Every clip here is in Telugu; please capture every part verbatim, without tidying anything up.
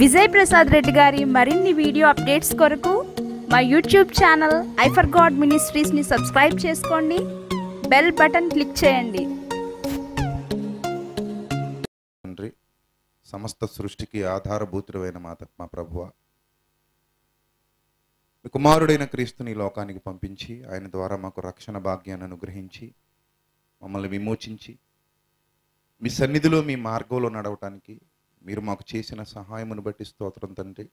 విజయ్ ప్రసాద్ రెడ్డి గారి మరిన్ని వీడియో అప్డేట్స్ కొరకు మా YouTube channel I for God మినిస్ట్రీస్ని సబ్స్క్రైబ్ చేసుకోండి, బెల్ బటన్ క్లిక్ చేయండి. తండ్రి, సమస్త సృష్టికి ఆధారభూతుడైన మా ప్రభువా, మీ కుమారుడైన క్రీస్తుని లోకానికి పంపించి ఆయన ద్వారా మాకు రక్షణ భాగ్యాన్ని అనుగ్రహించి మమ్మల్ని విమోచించి మీ సన్నిధిలో మీ మార్గంలో నడవటానికి మీరు మాకు చేసిన సహాయమును బట్టి స్తోత్రం తండ్రి.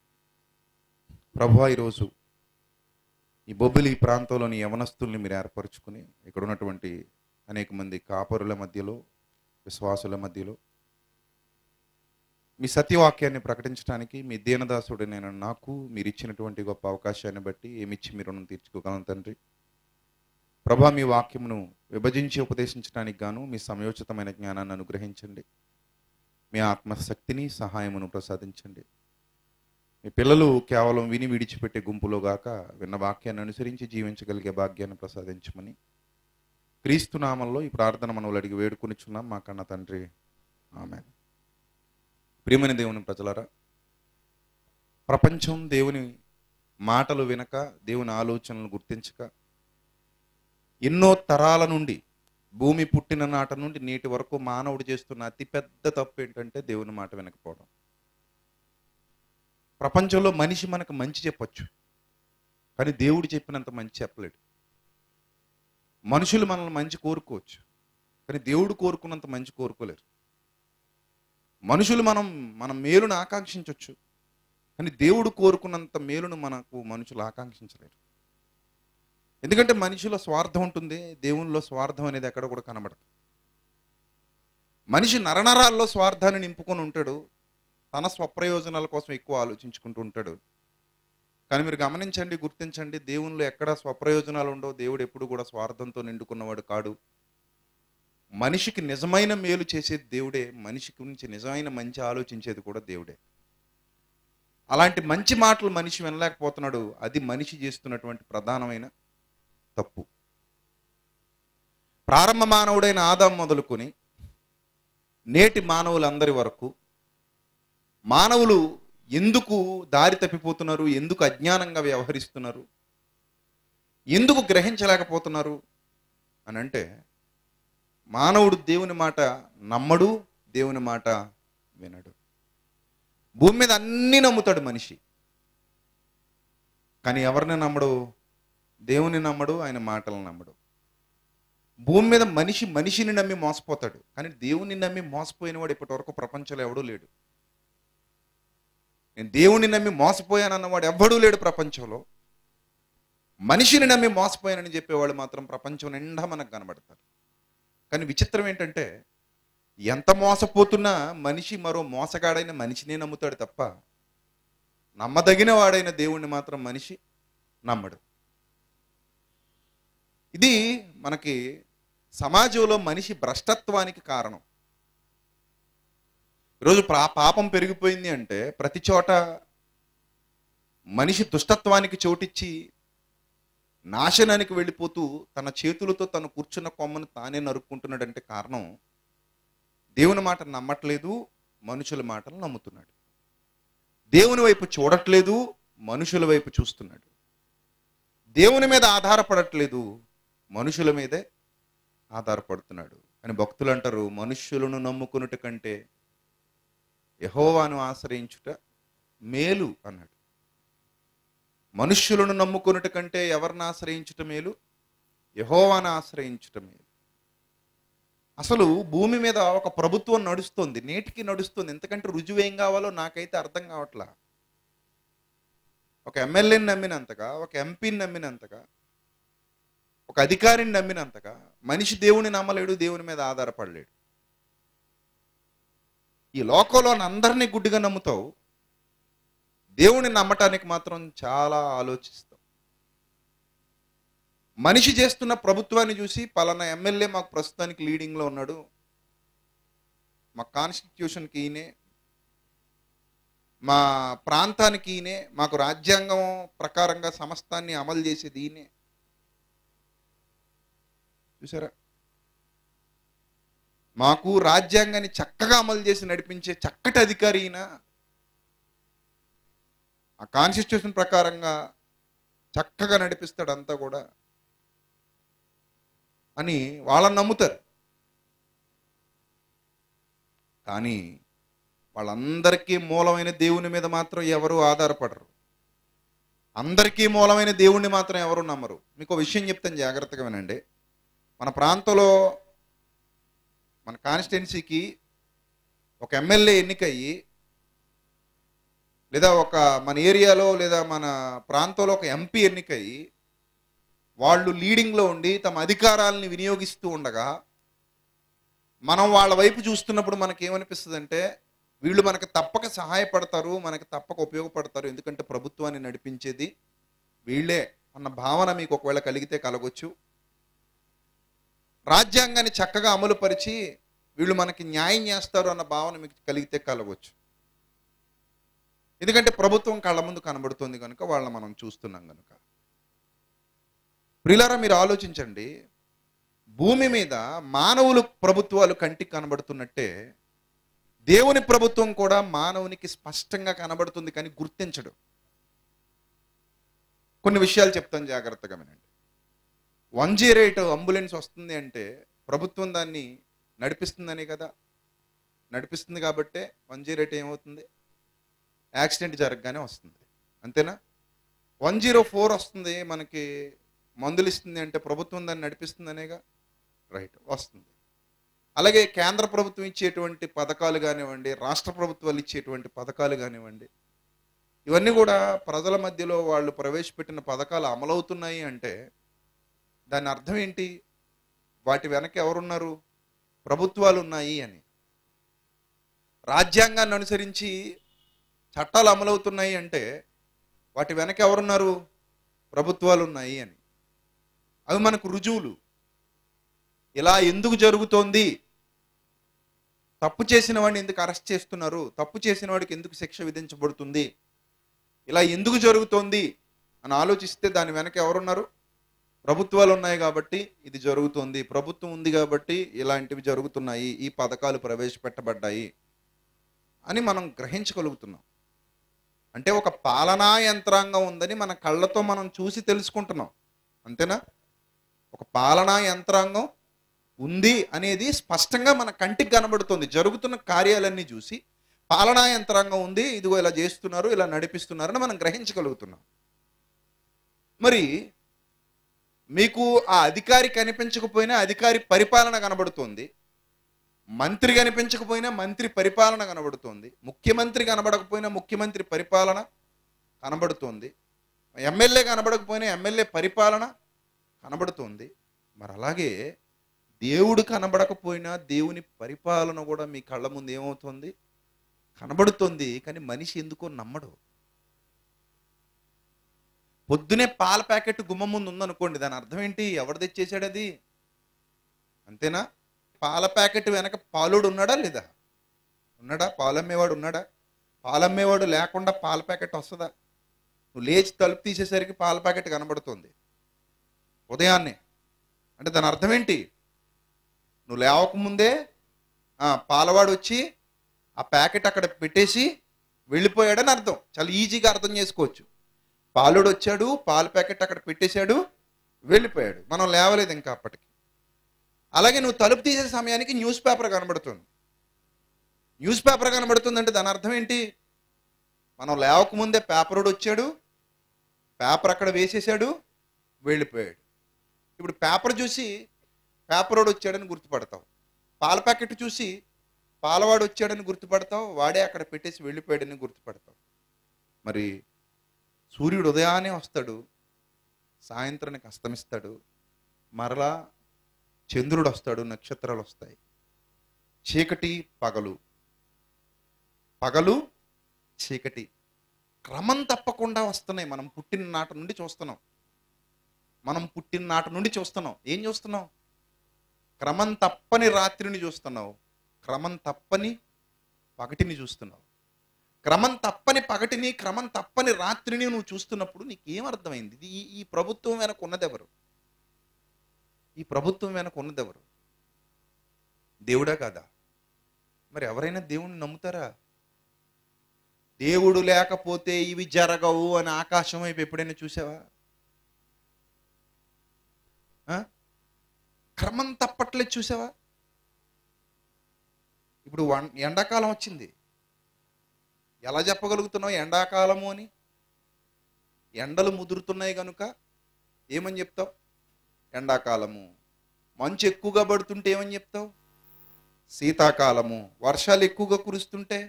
ప్రభువా, ఈరోజు ఈ బొబ్బిలి ప్రాంతంలోని యవనస్తుల్ని మీరు ఏర్పరచుకుని ఇక్కడ ఉన్నటువంటి అనేక మంది కాపరుల మధ్యలో విశ్వాసుల మధ్యలో మీ సత్యవాక్యాన్ని ప్రకటించడానికి మీ దీనదాసుడు నేను నాకు మీరు ఇచ్చినటువంటి గొప్ప అవకాశాన్ని బట్టి ఏమిచ్చి మీరు రుణం తీర్చుకోగలను తండ్రి. ప్రభా, మీ వాక్యమును విభజించి ఉపదేశించడానికి గాను మీ సమయోచితమైన జ్ఞానాన్ని అనుగ్రహించండి. మీ ఆత్మశక్తిని సహాయమును ప్రసాదించండి. మీ పిల్లలు కేవలం విని విడిచిపెట్టే గుంపులో గాక విన్న వాక్యాన్ని అనుసరించి జీవించగలిగే భాగ్యాన్ని ప్రసాదించమని క్రీస్తునామంలో ఈ ప్రార్థన మనవులు అడిగి వేడుకొనిచున్నాం మా కన్న తండ్రి, ఆమేన్. ప్రియమైన దేవుని ప్రజలారా, ప్రపంచం దేవుని మాటలు వినక దేవుని ఆలోచనలు గుర్తించక ఎన్నో తరాల నుండి భూమి పుట్టిన నాట నుండి నేటి వరకు మానవుడు చేస్తున్న అతిపెద్ద తప్పు ఏంటంటే దేవుని మాట వినకపోవడం. ప్రపంచంలో మనిషి మనకు మంచి చెప్పచ్చు, కానీ దేవుడు చెప్పినంత మంచి చెప్పలేడు. మనుషులు మనల్ని మంచి కోరుకోవచ్చు, కానీ దేవుడు కోరుకున్నంత మంచి కోరుకోలేరు. మనుషులు మనం మన మేలును ఆకాంక్షించవచ్చు, కానీ దేవుడు కోరుకున్నంత మేలును మనకు మనుషులు ఆకాంక్షించలేరు. ఎందుకంటే మనిషిలో స్వార్థం ఉంటుంది, దేవునిలో స్వార్థం అనేది ఎక్కడ కూడా కనబడదు. మనిషి నరనరాల్లో స్వార్థాన్ని నింపుకొని ఉంటాడు, తన స్వప్రయోజనాల కోసం ఎక్కువ ఆలోచించుకుంటూ ఉంటాడు. కానీ మీరు గమనించండి, గుర్తించండి, దేవునిలో ఎక్కడ స్వప్రయోజనాలు ఉండవు. దేవుడు ఎప్పుడు కూడా స్వార్థంతో నిండుకున్నవాడు కాడు. మనిషికి నిజమైన మేలు చేసేది దేవుడే, మనిషి గురించి నిజమైన మంచి ఆలోచించేది కూడా దేవుడే. అలాంటి మంచి మాటలు మనిషి వినలేకపోతున్నాడు. అది మనిషి చేస్తున్నటువంటి ప్రధానమైన తప్పు. ప్రారంభ మానవుడైన ఆదాం మొదలుకొని నేటి మానవులందరి వరకు మానవులు ఎందుకు దారి తప్పిపోతున్నారు, ఎందుకు అజ్ఞానంగా వ్యవహరిస్తున్నారు, ఎందుకు గ్రహించలేకపోతున్నారు అని అంటే మానవుడు దేవుని మాట నమ్మడు, దేవుని మాట వినడు. భూమి మీద అన్నీ నమ్ముతాడు మనిషి, కానీ ఎవరిని నమ్మడు? దేవుని నమ్మడు, ఆయన మాటలను నమ్మడు. భూమి మీద మనిషి మనిషిని నమ్మి మోసపోతాడు, కానీ దేవుని నమ్మి మోసపోయినవాడు ఇప్పటి వరకు ప్రపంచంలో ఎవడూ లేడు. నేను దేవుని నమ్మి మోసపోయానన్నవాడు ఎవ్వడూ లేడు ప్రపంచంలో. మనిషిని నమ్మి మోసపోయానని చెప్పేవాడు మాత్రం ప్రపంచం నిండా మనకు కనబడతారు. కానీ విచిత్రం ఏంటంటే ఎంత మోసపోతున్నా మనిషి మరో మోసగాడైన మనిషినే నమ్ముతాడు తప్ప నమ్మదగిన వాడైన దేవుణ్ణి మాత్రం మనిషి నమ్మడు. ఇది మనకి సమాజంలో మనిషి భ్రష్టత్వానికి కారణం. ఈరోజు పాపం పెరిగిపోయింది అంటే ప్రతి చోట మనిషి దుష్టత్వానికి చోటిచ్చి నాశనానికి వెళ్ళిపోతూ తన చేతులతో తను కూర్చున్న కొమ్మను తానే నరుక్కుంటున్నాడంటే కారణం దేవుని మాట నమ్మట్లేదు, మనుషుల మాటలు నమ్ముతున్నాడు. దేవుని వైపు చూడట్లేదు, మనుషుల వైపు చూస్తున్నాడు. దేవుని మీద ఆధారపడట్లేదు, మనుషుల మీదే ఆధారపడుతున్నాడు. అని భక్తులు అంటారు, మనుషులను నమ్ముకునుట కంటే యెహోవాను ఆశ్రయించుట మేలు అన్నాడు. మనుష్యులను నమ్ముకున్నట్టు కంటే ఎవరిని ఆశ్రయించుట మేలు? యెహోవాను ఆశ్రయించుట మేలు. అసలు భూమి మీద ఒక ప్రభుత్వం నడుస్తుంది, నేటికి నడుస్తుంది. ఎందుకంటే రుజువు ఏం కావాలో నాకైతే అర్థం కావట్లా. ఒక ఎమ్మెల్యేని నమ్మినంతగా, ఒక ఎంపీని నమ్మినంతగా, ఒక అధికారిని నమ్మినంతగా మనిషి దేవుని నమ్మలేడు, దేవుని మీద ఆధారపడలేడు. ఈ లోకంలో అందరినీ గుడ్డిగా నమ్ముతావు, దేవుని నమ్మటానికి మాత్రం చాలా ఆలోచిస్తాం. మనిషి చేస్తున్న ప్రభుత్వాన్ని చూసి పలానా ఎమ్మెల్యే మాకు ప్రస్తుతానికి లీడింగ్లో ఉన్నాడు, మా కాన్స్టిట్యూషన్కి ఈయనే, మా ప్రాంతానికి ఈయనే, మాకు రాజ్యాంగం ప్రకారంగా సమస్తాన్ని అమలు చేసేది ఈయనే. చూసారా, మాకు రాజ్యాంగాన్ని చక్కగా అమలు చేసి నడిపించే చక్కటి అధికారి ఈయన, ఆ కాన్స్టిట్యూషన్ ప్రకారంగా చక్కగా నడిపిస్తాడు అంతా కూడా అని వాళ్ళని నమ్ముతారు. కానీ వాళ్ళందరికీ మూలమైన దేవుని మీద మాత్రం ఎవరు ఆధారపడరు, అందరికీ మూలమైన దేవుణ్ణి మాత్రం ఎవరు నమ్మరు. మీకు విషయం చెప్తాను, జాగ్రత్తగా వినండి. మన ప్రాంతంలో మన కాన్స్టిట్యున్సీకి ఒక ఎమ్మెల్యే ఎన్నికయ్యి లేదా ఒక మన ఏరియాలో లేదా మన ప్రాంతంలో ఒక ఎంపీ ఎన్నికయ్యి వాళ్ళు లీడింగ్లో ఉండి తమ అధికారాలని వినియోగిస్తూ ఉండగా మనం వాళ్ళ వైపు చూస్తున్నప్పుడు మనకేమనిపిస్తుంది అంటే వీళ్ళు మనకు తప్పక సహాయపడతారు, మనకు తప్పక ఉపయోగపడతారు, ఎందుకంటే ప్రభుత్వాన్ని నడిపించేది వీళ్ళే అన్న భావన మీకు ఒకవేళ కలిగితే కలగొచ్చు. రాజ్యాంగాన్ని చక్కగా అమలుపరిచి వీళ్ళు మనకి న్యాయం చేస్తారు అన్న భావన మీకు కలిగితే కలగొచ్చు, ఎందుకంటే ప్రభుత్వం కళ్ళ ముందు కనబడుతుంది కనుక వాళ్ళని మనం చూస్తున్నాం కనుక. ప్రియులారా, మీరు ఆలోచించండి, భూమి మీద మానవులు ప్రభుత్వాలు కంటికి కనబడుతున్నట్టే దేవుని ప్రభుత్వం కూడా మానవునికి స్పష్టంగా కనబడుతుంది, కానీ గుర్తించడు. కొన్ని విషయాలు చెప్తాను, జాగ్రత్తగా వినండి. వన్ జీరో ఎయిట్ అంబులెన్స్ వస్తుంది అంటే ప్రభుత్వం దాన్ని నడిపిస్తుందని కదా, నడిపిస్తుంది కాబట్టే వన్ జీరో ఎయిట్ ఏమవుతుంది, యాక్సిడెంట్ జరగగానే వస్తుంది, అంతేనా? వన్ జీరో ఫోర్ వస్తుంది, మనకి మందులు ఇస్తుంది అంటే ప్రభుత్వం దాన్ని నడిపిస్తుందనేగా, రైట్, వస్తుంది. అలాగే కేంద్ర ప్రభుత్వం ఇచ్చేటువంటి పథకాలు కానివ్వండి, రాష్ట్ర ప్రభుత్వాలు ఇచ్చేటువంటి పథకాలు కానివ్వండి, ఇవన్నీ కూడా ప్రజల మధ్యలో వాళ్ళు ప్రవేశపెట్టిన పథకాలు అమలవుతున్నాయి అంటే దాని అర్థం ఏంటి? వాటి వెనక ఎవరున్నారు? ప్రభుత్వాలు ఉన్నాయి అని. రాజ్యాంగాన్ని అనుసరించి చట్టాలు అమలవుతున్నాయి అంటే వాటి వెనక ఎవరున్నారు? ప్రభుత్వాలు ఉన్నాయి అని. అవి మనకు రుజువులు. ఇలా ఎందుకు జరుగుతోంది? తప్పు చేసిన వాడిని ఎందుకు అరెస్ట్ చేస్తున్నారు? తప్పు చేసిన వాడికి ఎందుకు శిక్ష విధించబడుతుంది? ఇలా ఎందుకు జరుగుతోంది అని ఆలోచిస్తే దాని వెనక ఎవరున్నారు? ప్రభుత్వాలు ఉన్నాయి కాబట్టి ఇది జరుగుతుంది, ప్రభుత్వం ఉంది కాబట్టి ఇలాంటివి జరుగుతున్నాయి, ఈ పథకాలు ప్రవేశపెట్టబడ్డాయి అని మనం గ్రహించగలుగుతున్నాం. అంటే ఒక పాలనా యంత్రాంగం ఉందని మన కళ్ళతో మనం చూసి తెలుసుకుంటున్నాం, అంతేనా? ఒక పాలనా యంత్రాంగం ఉంది అనేది స్పష్టంగా మన కంటికి కనబడుతుంది. జరుగుతున్న కార్యాలన్నీ చూసి పాలనా యంత్రాంగం ఉంది, ఇదిగో ఇలా చేస్తున్నారు, ఇలా నడిపిస్తున్నారని మనం గ్రహించగలుగుతున్నాం. మరి మీకు ఆ అధికారి కనిపించకపోయినా అధికారి పరిపాలన కనబడుతుంది, మంత్రి కనిపించకపోయినా మంత్రి పరిపాలన కనబడుతుంది, ముఖ్యమంత్రి కనబడకపోయినా ముఖ్యమంత్రి పరిపాలన కనబడుతుంది, ఎమ్మెల్యే కనబడకపోయినా ఎమ్మెల్యే పరిపాలన కనబడుతుంది. మరి అలాగే దేవుడు కనబడకపోయినా దేవుని పరిపాలన కూడా మీ కళ్ళ ముందు ఏమవుతుంది? కనబడుతుంది. కానీ మనిషి ఎందుకో నమ్మడు. పొద్దునే పాల ప్యాకెట్ గుమ్మం ముందు ఉందనుకోండి, దాని అర్థం ఏంటి? ఎవరు తెచ్చేసాడు అది, అంతేనా? పాల ప్యాకెట్ వెనక పాలుడు ఉన్నాడా లేదా? ఉన్నాడా? పాలమ్మేవాడు ఉన్నాడా? పాలమ్మేవాడు లేకుండా పాల ప్యాకెట్ వస్తుందా? నువ్వు లేచి తలుపు తీసేసరికి పాల ప్యాకెట్ కనబడుతుంది ఉదయాన్నే, అంటే దాని అర్థం ఏంటి? నువ్వు లేవకముందే పాలవాడు వచ్చి ఆ ప్యాకెట్ అక్కడ పెట్టేసి వెళ్ళిపోయాడని అర్థం. చాలా ఈజీగా అర్థం చేసుకోవచ్చు. పాలుడు వచ్చాడు, పాల ప్యాకెట్ అక్కడ పెట్టేశాడు, వెళ్ళిపోయాడు, మనం లేవలేదు ఇంకా అప్పటికి. అలాగే నువ్వు తలుపు తీసే సమయానికి న్యూస్ పేపర్ కనబడుతుంది. న్యూస్ పేపర్ కనబడుతుందంటే దాని అర్థం ఏంటి? మనం లేవకముందే పేపరోడు వచ్చాడు, పేపర్ అక్కడ వేసేసాడు, వెళ్ళిపోయాడు. ఇప్పుడు పేపర్ చూసి పేపరోడు వచ్చాడని గుర్తుపడతావు, పాల ప్యాకెట్ చూసి పాలవాడు వచ్చాడని గుర్తుపడతావు, వాడే అక్కడ పెట్టేసి వెళ్ళిపోయాడని గుర్తుపడతావు. మరి సూర్యుడు ఉదయాన్నే వస్తాడు, సాయంత్రానికి అస్తమిస్తాడు, మరలా చంద్రుడు వస్తాడు, నక్షత్రాలు వస్తాయి. చీకటి పగలు, పగలు చీకటి క్రమం తప్పకుండా వస్తున్నాయి. మనం పుట్టిన నాటి నుండి చూస్తున్నాం, మనం పుట్టిన నాటి నుండి చూస్తున్నాం. ఏం చూస్తున్నాం? క్రమం తప్పని రాత్రిని చూస్తున్నావు, క్రమం తప్పని పగటిని చూస్తున్నావు. క్రమం తప్పని పగటిని, క్రమం తప్పని రాత్రిని నువ్వు చూస్తున్నప్పుడు నీకేమర్థమైంది? ఇది ఈ ప్రభుత్వం వెనక ఉన్నదెవరు? ఈ ప్రభుత్వం వెనక ఉన్నదెవరు? దేవుడా కాదా? మరి ఎవరైనా దేవుణ్ణి నమ్ముతారా? దేవుడు లేకపోతే ఇవి జరగవు అని ఆకాశం వైపు ఎప్పుడైనా చూసావా? క్రమం తప్పట్లేదు చూసావా? ఇప్పుడు ఎండాకాలం వచ్చింది, ఎలా చెప్పగలుగుతున్నావు ఎండాకాలము అని? ఎండలు ముదురుతున్నాయి కనుక ఏమని చెప్తావు ఎండాకాలము. మంచు ఎక్కువగా పడుతుంటే ఏమని చెప్తావు శీతాకాలము. వర్షాలు ఎక్కువగా కురుస్తుంటే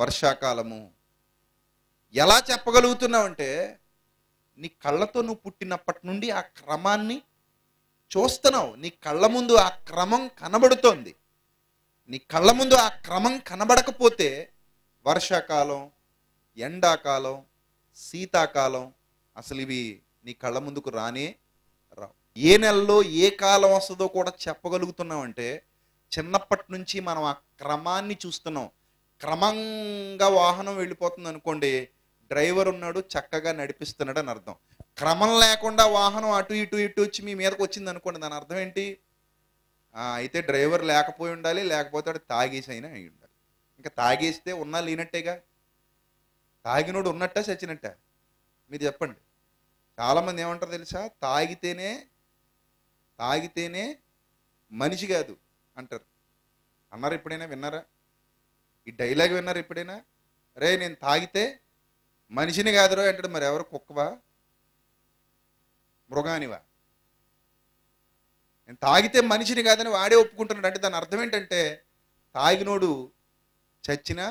వర్షాకాలము. ఎలా చెప్పగలుగుతున్నావు అంటే నీ కళ్ళతో నువ్వు పుట్టినప్పటి నుండి ఆ క్రమాన్ని చూస్తున్నావు. నీ కళ్ళ ముందు ఆ క్రమం కనబడుతోంది. నీ కళ్ళ ముందు ఆ క్రమం కనబడకపోతే వర్షాకాలం, ఎండాకాలం, శీతాకాలం అసలు ఇవి నీ కళ్ళ ముందుకు రానే రావు. ఏ నెలలో ఏ కాలం వస్తుందో కూడా చెప్పగలుగుతున్నామంటే చిన్నప్పటి నుంచి మనం ఆ క్రమాన్ని చూస్తున్నాం. క్రమంగా వాహనం వెళ్ళిపోతుంది అనుకోండి, డ్రైవర్ ఉన్నాడు చక్కగా నడిపిస్తున్నాడు అని అర్థం. క్రమం లేకుండా వాహనం అటు ఇటు ఇటు వచ్చి మీ మీదకు వచ్చింది అనుకోండి, దాని అర్థం ఏంటి? అయితే డ్రైవర్ లేకపోయి ఉండాలి, లేకపోతే అటు తాగేసి అయినా అయి ఉండాలి. ఇంకా తాగేస్తే ఉన్నా లేనట్టేగా, తాగినోడు ఉన్నట్ట చచ్చినట్ట. మీరు చెప్పండి, చాలామంది ఏమంటారు తెలుసా, తాగితేనే తాగితేనే మనిషి కాదు అంటారు. అన్నారు ఎప్పుడైనా? విన్నారా ఈ డైలాగ్? విన్నారు ఎప్పుడైనా? రే నేను తాగితే మనిషిని కాదురో అంటాడు. మరి ఎవరు, కుక్కవా మృగానివా? నేను తాగితే మనిషిని కాదని వాడే ఒప్పుకుంటున్నాడు. అంటే దాని అర్థం ఏంటంటే తాగినోడు చచ్చినా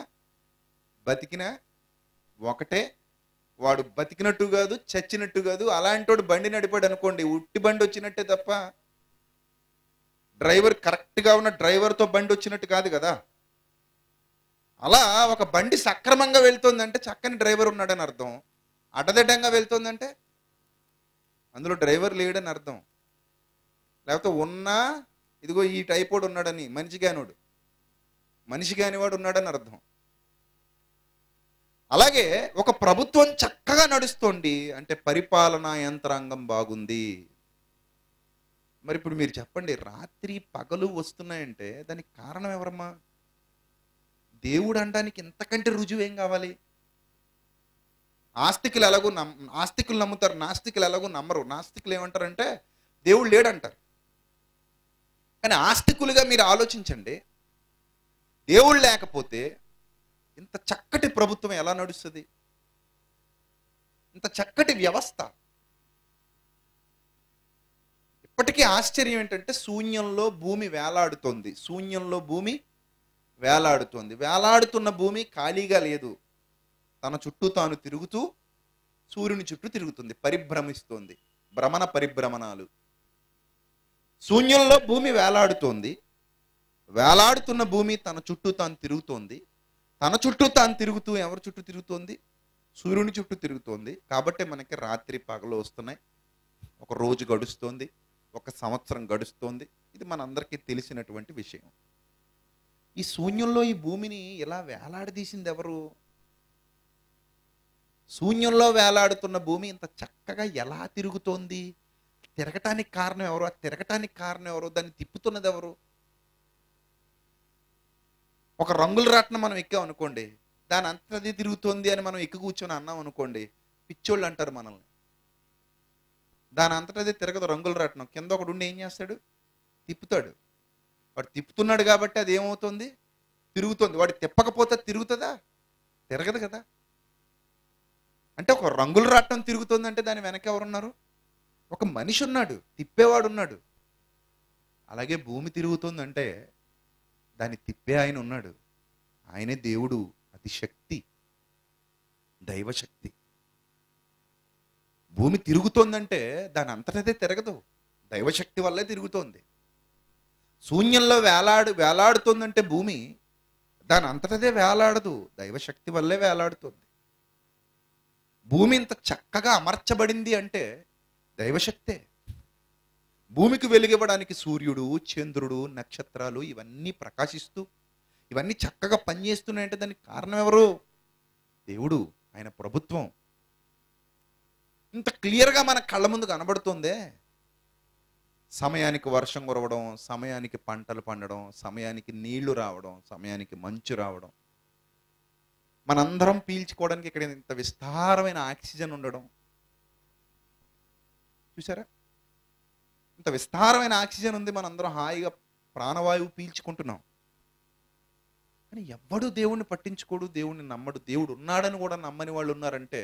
బతికినా ఒకటే. వాడు బతికినట్టు కాదు, చచ్చినట్టు కాదు. అలాంటి వాడు బండి నడిపాడు అనుకోండి, ఉట్టి బండి వచ్చినట్టే తప్ప డ్రైవర్ కరెక్ట్గా ఉన్న డ్రైవర్తో బండి వచ్చినట్టు కాదు కదా. అలా ఒక బండి సక్రమంగా వెళ్తుందంటే చక్కని డ్రైవర్ ఉన్నాడని అర్థం. అడ్డదిడ్డంగా వెళ్తుందంటే అందులో డ్రైవర్ లేడని అర్థం. లేకపోతే ఉన్నా ఇదిగో ఈ టైపోడు ఉన్నాడని, మనిషి కానివాడు మనిషి కానివాడు ఉన్నాడని అర్థం. అలాగే ఒక ప్రభుత్వం చక్కగా నడుస్తోంది అంటే పరిపాలనా యంత్రాంగం బాగుంది. మరి ఇప్పుడు మీరు చెప్పండి, రాత్రి పగలు వస్తున్నాయంటే దానికి కారణం ఎవరమ్మా? దేవుడు అనడానికి ఇంతకంటే రుజువు ఏం కావాలి? ఆస్తికులు ఎలాగో నమ్ ఆస్తికులు నమ్ముతారు, నాస్తికులు ఎలాగో నమ్మరు. నాస్తికులు ఏమంటారంటే దేవుడు లేడంటారు. కానీ ఆస్తికులుగా మీరు ఆలోచించండి, దేవుడు లేకపోతే ఇంత చక్కటి ప్రభుత్వం ఎలా నడుస్తుంది? ఇంత చక్కటి వ్యవస్థ. ఇప్పటికీ ఆశ్చర్యం ఏంటంటే శూన్యంలో భూమి వేలాడుతోంది, శూన్యంలో భూమి వేలాడుతోంది. వేలాడుతున్న భూమి ఖాళీగా లేదు, తన చుట్టూ తాను తిరుగుతూ సూర్యుని చుట్టూ తిరుగుతుంది, పరిభ్రమిస్తోంది, భ్రమణ పరిభ్రమణాలు. శూన్యంలో భూమి వేలాడుతోంది, వేలాడుతున్న భూమి తన చుట్టూ తాను తిరుగుతోంది, తన చుట్టూ తాను తిరుగుతూ ఎవరి చుట్టూ తిరుగుతోంది? సూర్యుని చుట్టూ తిరుగుతోంది. కాబట్టి మనకి రాత్రి పగలు వస్తున్నాయి, ఒక రోజు గడుస్తోంది, ఒక సంవత్సరం గడుస్తోంది. ఇది మనందరికీ తెలిసినటువంటి విషయం. ఈ శూన్యంలో ఈ భూమిని ఇలా వేలాడదీసింది ఎవరు? శూన్యంలో వేలాడుతున్న భూమి ఇంత చక్కగా ఎలా తిరుగుతోంది? తిరగటానికి కారణం ఎవరు? ఆ తిరగటానికి కారణం ఎవరు? దాన్ని తిప్పుతున్నది ఎవరు? ఒక రంగుల రాట్నం మనం ఎక్కాం అనుకోండి, దాని అంతది తిరుగుతుంది అని మనం ఎక్కి కూర్చొని అన్నాం అనుకోండి, పిచ్చోళ్ళు అంటారు మనల్ని. దాని అంతటదే తిరగదు రంగుల రాట్నం. కింద ఒకడు ఉండి ఏం చేస్తాడు? తిప్పుతాడు. వాడు తిప్పుతున్నాడు కాబట్టి అది ఏమవుతుంది? తిరుగుతుంది. వాడు తిప్పకపోతే తిరుగుతుందా? తిరగదు కదా. అంటే ఒక రంగుల రాట్నం తిరుగుతుంది అంటే దాని వెనక ఎవరున్నారు? ఒక మనిషి ఉన్నాడు, తిప్పేవాడు ఉన్నాడు. అలాగే భూమి తిరుగుతుందంటే దాన్ని తిప్పే ఆయన ఉన్నాడు, ఆయనే దేవుడు, అతిశక్తి, దైవశక్తి. భూమి తిరుగుతోందంటే దాని అంతటదే తిరగదు, దైవశక్తి వల్లే తిరుగుతోంది. శూన్యంలో వేలాడు వేలాడుతోందంటే భూమి దాని అంతటదే వేలాడదు, దైవశక్తి వల్లే వేలాడుతోంది. భూమి ఇంత చక్కగా అమర్చబడింది అంటే దైవశక్తే. భూమికి వెలిగివ్వడానికి సూర్యుడు, చంద్రుడు, నక్షత్రాలు ఇవన్నీ ప్రకాశిస్తూ ఇవన్నీ చక్కగా పనిచేస్తున్నాయంటే దానికి కారణం ఎవరు? దేవుడు, ఆయన ప్రభుత్వం. ఇంత క్లియర్గా మన కళ్ళ ముందు కనబడుతుందే, సమయానికి వర్షం కురవడం, సమయానికి పంటలు పండడం, సమయానికి నీళ్లు రావడం, సమయానికి మంచు రావడం, మనందరం పీల్చుకోవడానికి ఇక్కడ ఇంత విస్తారమైన ఆక్సిజన్ ఉండడం చూసారా, ఇంత విస్తారమైన ఆక్సిజన్ ఉంది, మనందరం హాయిగా ప్రాణవాయువు పీల్చుకుంటున్నాం. కానీ ఎవడు దేవుణ్ణి పట్టించుకోడు, దేవుణ్ణి నమ్మడు, దేవుడు ఉన్నాడని కూడా నమ్మని వాళ్ళు ఉన్నారంటే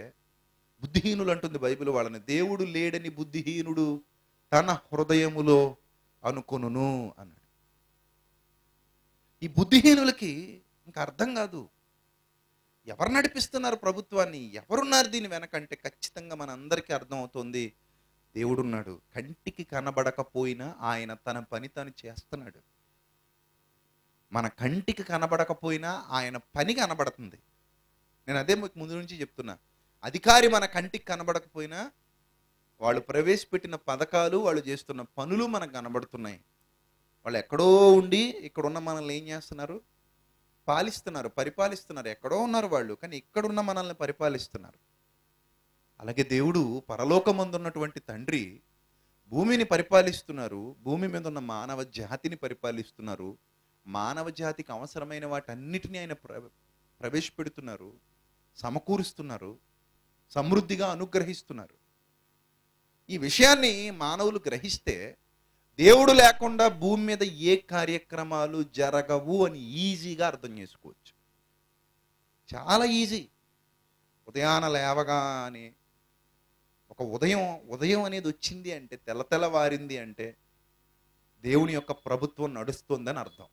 బుద్ధిహీనులు అంటుంది బైబిల్ వాళ్ళని. దేవుడు లేడని బుద్ధిహీనుడు తన హృదయములో అనుకొనును అన్నాడు. ఈ బుద్ధిహీనులకి ఇంకా అర్థం కాదు ఎవరు నడిపిస్తున్నారు ప్రభుత్వాన్ని, ఎవరున్నారు దీని వెనకంటే. ఖచ్చితంగా మనందరికీ అర్థం అవుతుంది దేవుడున్నాడు. కంటికి కనబడకపోయినా ఆయన తన పని తను చేస్తున్నాడు. మన కంటికి కనబడకపోయినా ఆయన పని కనబడుతుంది. నేను అదే మీకు ముందు నుంచి చెప్తున్నా. అధికారి మన కంటికి కనబడకపోయినా వాళ్ళు ప్రవేశపెట్టిన పథకాలు, వాళ్ళు చేస్తున్న పనులు మనకు కనబడుతున్నాయి. వాళ్ళు ఎక్కడో ఉండి ఇక్కడున్న మనల్ని ఏం చేస్తున్నారు, పాలిస్తున్నారు, పరిపాలిస్తున్నారు. ఎక్కడో ఉన్నారు వాళ్ళు, కానీ ఇక్కడున్న మనల్ని పరిపాలిస్తున్నారు. అలాగే దేవుడు పరలోకమందున్నటువంటి తండ్రి భూమిని పరిపాలిస్తున్నారు, భూమి మీద ఉన్న మానవ జాతిని పరిపాలిస్తున్నారు, మానవ జాతికి అవసరమైన వాటన్నిటినీ ఆయన ప్ర ప్రవేశపెడుతున్నారు, సమకూరుస్తున్నారు, సమృద్ధిగా అనుగ్రహిస్తున్నారు. ఈ విషయాన్ని మానవులు గ్రహిస్తే దేవుడు లేకుండా భూమి మీద ఏ కార్యక్రమాలు జరగవు అని ఈజీగా అర్థం చేసుకోవచ్చు. చాలా ఈజీ. ఉదయాన లేవగానే ఒక ఉదయం ఉదయం అనేది వచ్చింది అంటే, తెల్ల తెల్లవారింది అంటే దేవుని యొక్క ప్రభుత్వం నడుస్తుందని అర్థం.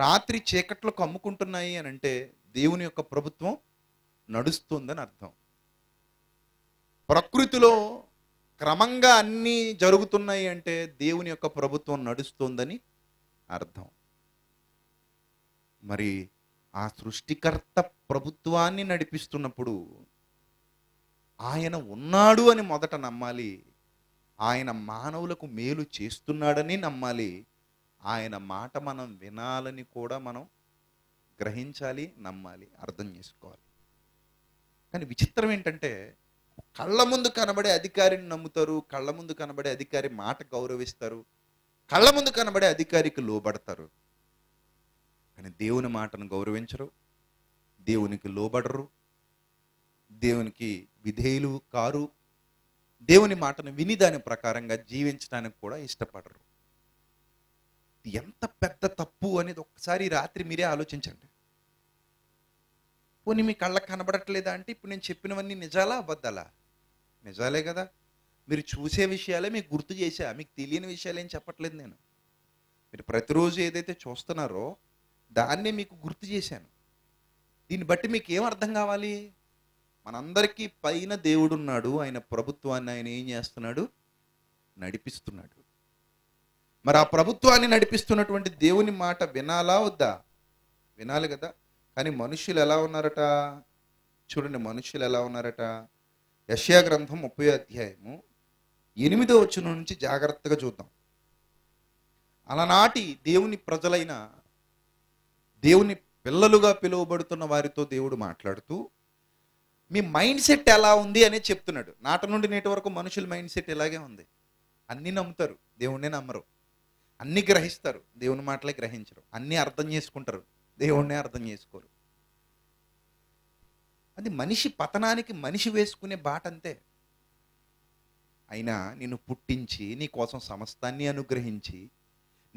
రాత్రి చీకట్లు కమ్ముకుంటున్నాయి అని అంటే దేవుని యొక్క ప్రభుత్వం నడుస్తుందని అర్థం. ప్రకృతిలో క్రమంగా అన్నీ జరుగుతున్నాయి అంటే దేవుని యొక్క ప్రభుత్వం నడుస్తుందని అర్థం. మరి ఆ సృష్టికర్త ప్రభుత్వాన్ని నడిపిస్తున్నప్పుడు ఆయన ఉన్నాడు అని మొదట నమ్మాలి, ఆయన మానవులకు మేలు చేస్తున్నాడని నమ్మాలి, ఆయన మాట మనం వినాలని కూడా మనం గ్రహించాలి, నమ్మాలి, అర్థం చేసుకోవాలి. కానీ విచిత్రం ఏంటంటే, కళ్ళ ముందు కనబడే అధికారిని నమ్ముతారు, కళ్ళ ముందు కనబడే అధికారి మాట గౌరవిస్తారు, కళ్ళ ముందు కనబడే అధికారికి లోబడతారు. కానీ దేవుని మాటను గౌరవించరు, దేవునికి లోబడరు, దేవునికి విధేయులు కారు, దేవుని మాటను విని దాని ప్రకారంగా జీవించడానికి కూడా ఇష్టపడరు. ఎంత పెద్ద తప్పు అనేది ఒక్కసారి రాత్రి మీరే ఆలోచించండి. పోనీ మీ కళ్ళకు కనబడట్లేదా అంటే ఇప్పుడు నేను చెప్పినవన్నీ నిజాలా అబద్ధాలా? నిజాలే కదా. మీరు చూసే విషయాలే మీకు గుర్తు చేశా, మీకు తెలియని విషయాలేం చెప్పట్లేదు నేను. మీరు ప్రతిరోజు ఏదైతే చూస్తున్నారో దాన్నే మీకు గుర్తు చేశాను. దీన్ని బట్టి మీకు ఏం అర్థం కావాలి? మనందరికీ పైన దేవుడు ఉన్నాడు, ఆయన ప్రభుత్వాన్ని ఆయన ఏం చేస్తున్నాడు, నడిపిస్తున్నాడు. మరి ఆ ప్రభుత్వాన్ని నడిపిస్తున్నటువంటి దేవుని మాట వినాలా వద్దా? వినాలి కదా. కానీ మనుషులు ఎలా ఉన్నారట చూడండి, మనుషులు ఎలా ఉన్నారట. యెషయా గ్రంథం ముప్పై అధ్యాయము ఎనిమిదో వచనం నుంచి జాగ్రత్తగా చూద్దాం. అలనాటి దేవుని ప్రజలైన, దేవుని పిల్లలుగా పిలువబడుతున్న వారితో దేవుడు మాట్లాడుతూ మీ మైండ్ సెట్ ఎలా ఉంది అనే చెప్తున్నాడు. నాటి నుండి నేటి వరకు మనుషుల మైండ్ సెట్ ఇలాగే ఉంది. అన్నీ నమ్ముతారు, దేవుణ్ణే నమ్మరు. అన్నీ గ్రహిస్తారు, దేవుని మాటలే గ్రహించరు. అన్నీ అర్థం చేసుకుంటారు, దేవుణ్ణే అర్థం చేసుకోరు. అది మనిషి పతనానికి మనిషి వేసుకునే బాట అంతే. అయినా నిన్ను పుట్టించి, నీ కోసం సమస్తాన్ని అనుగ్రహించి,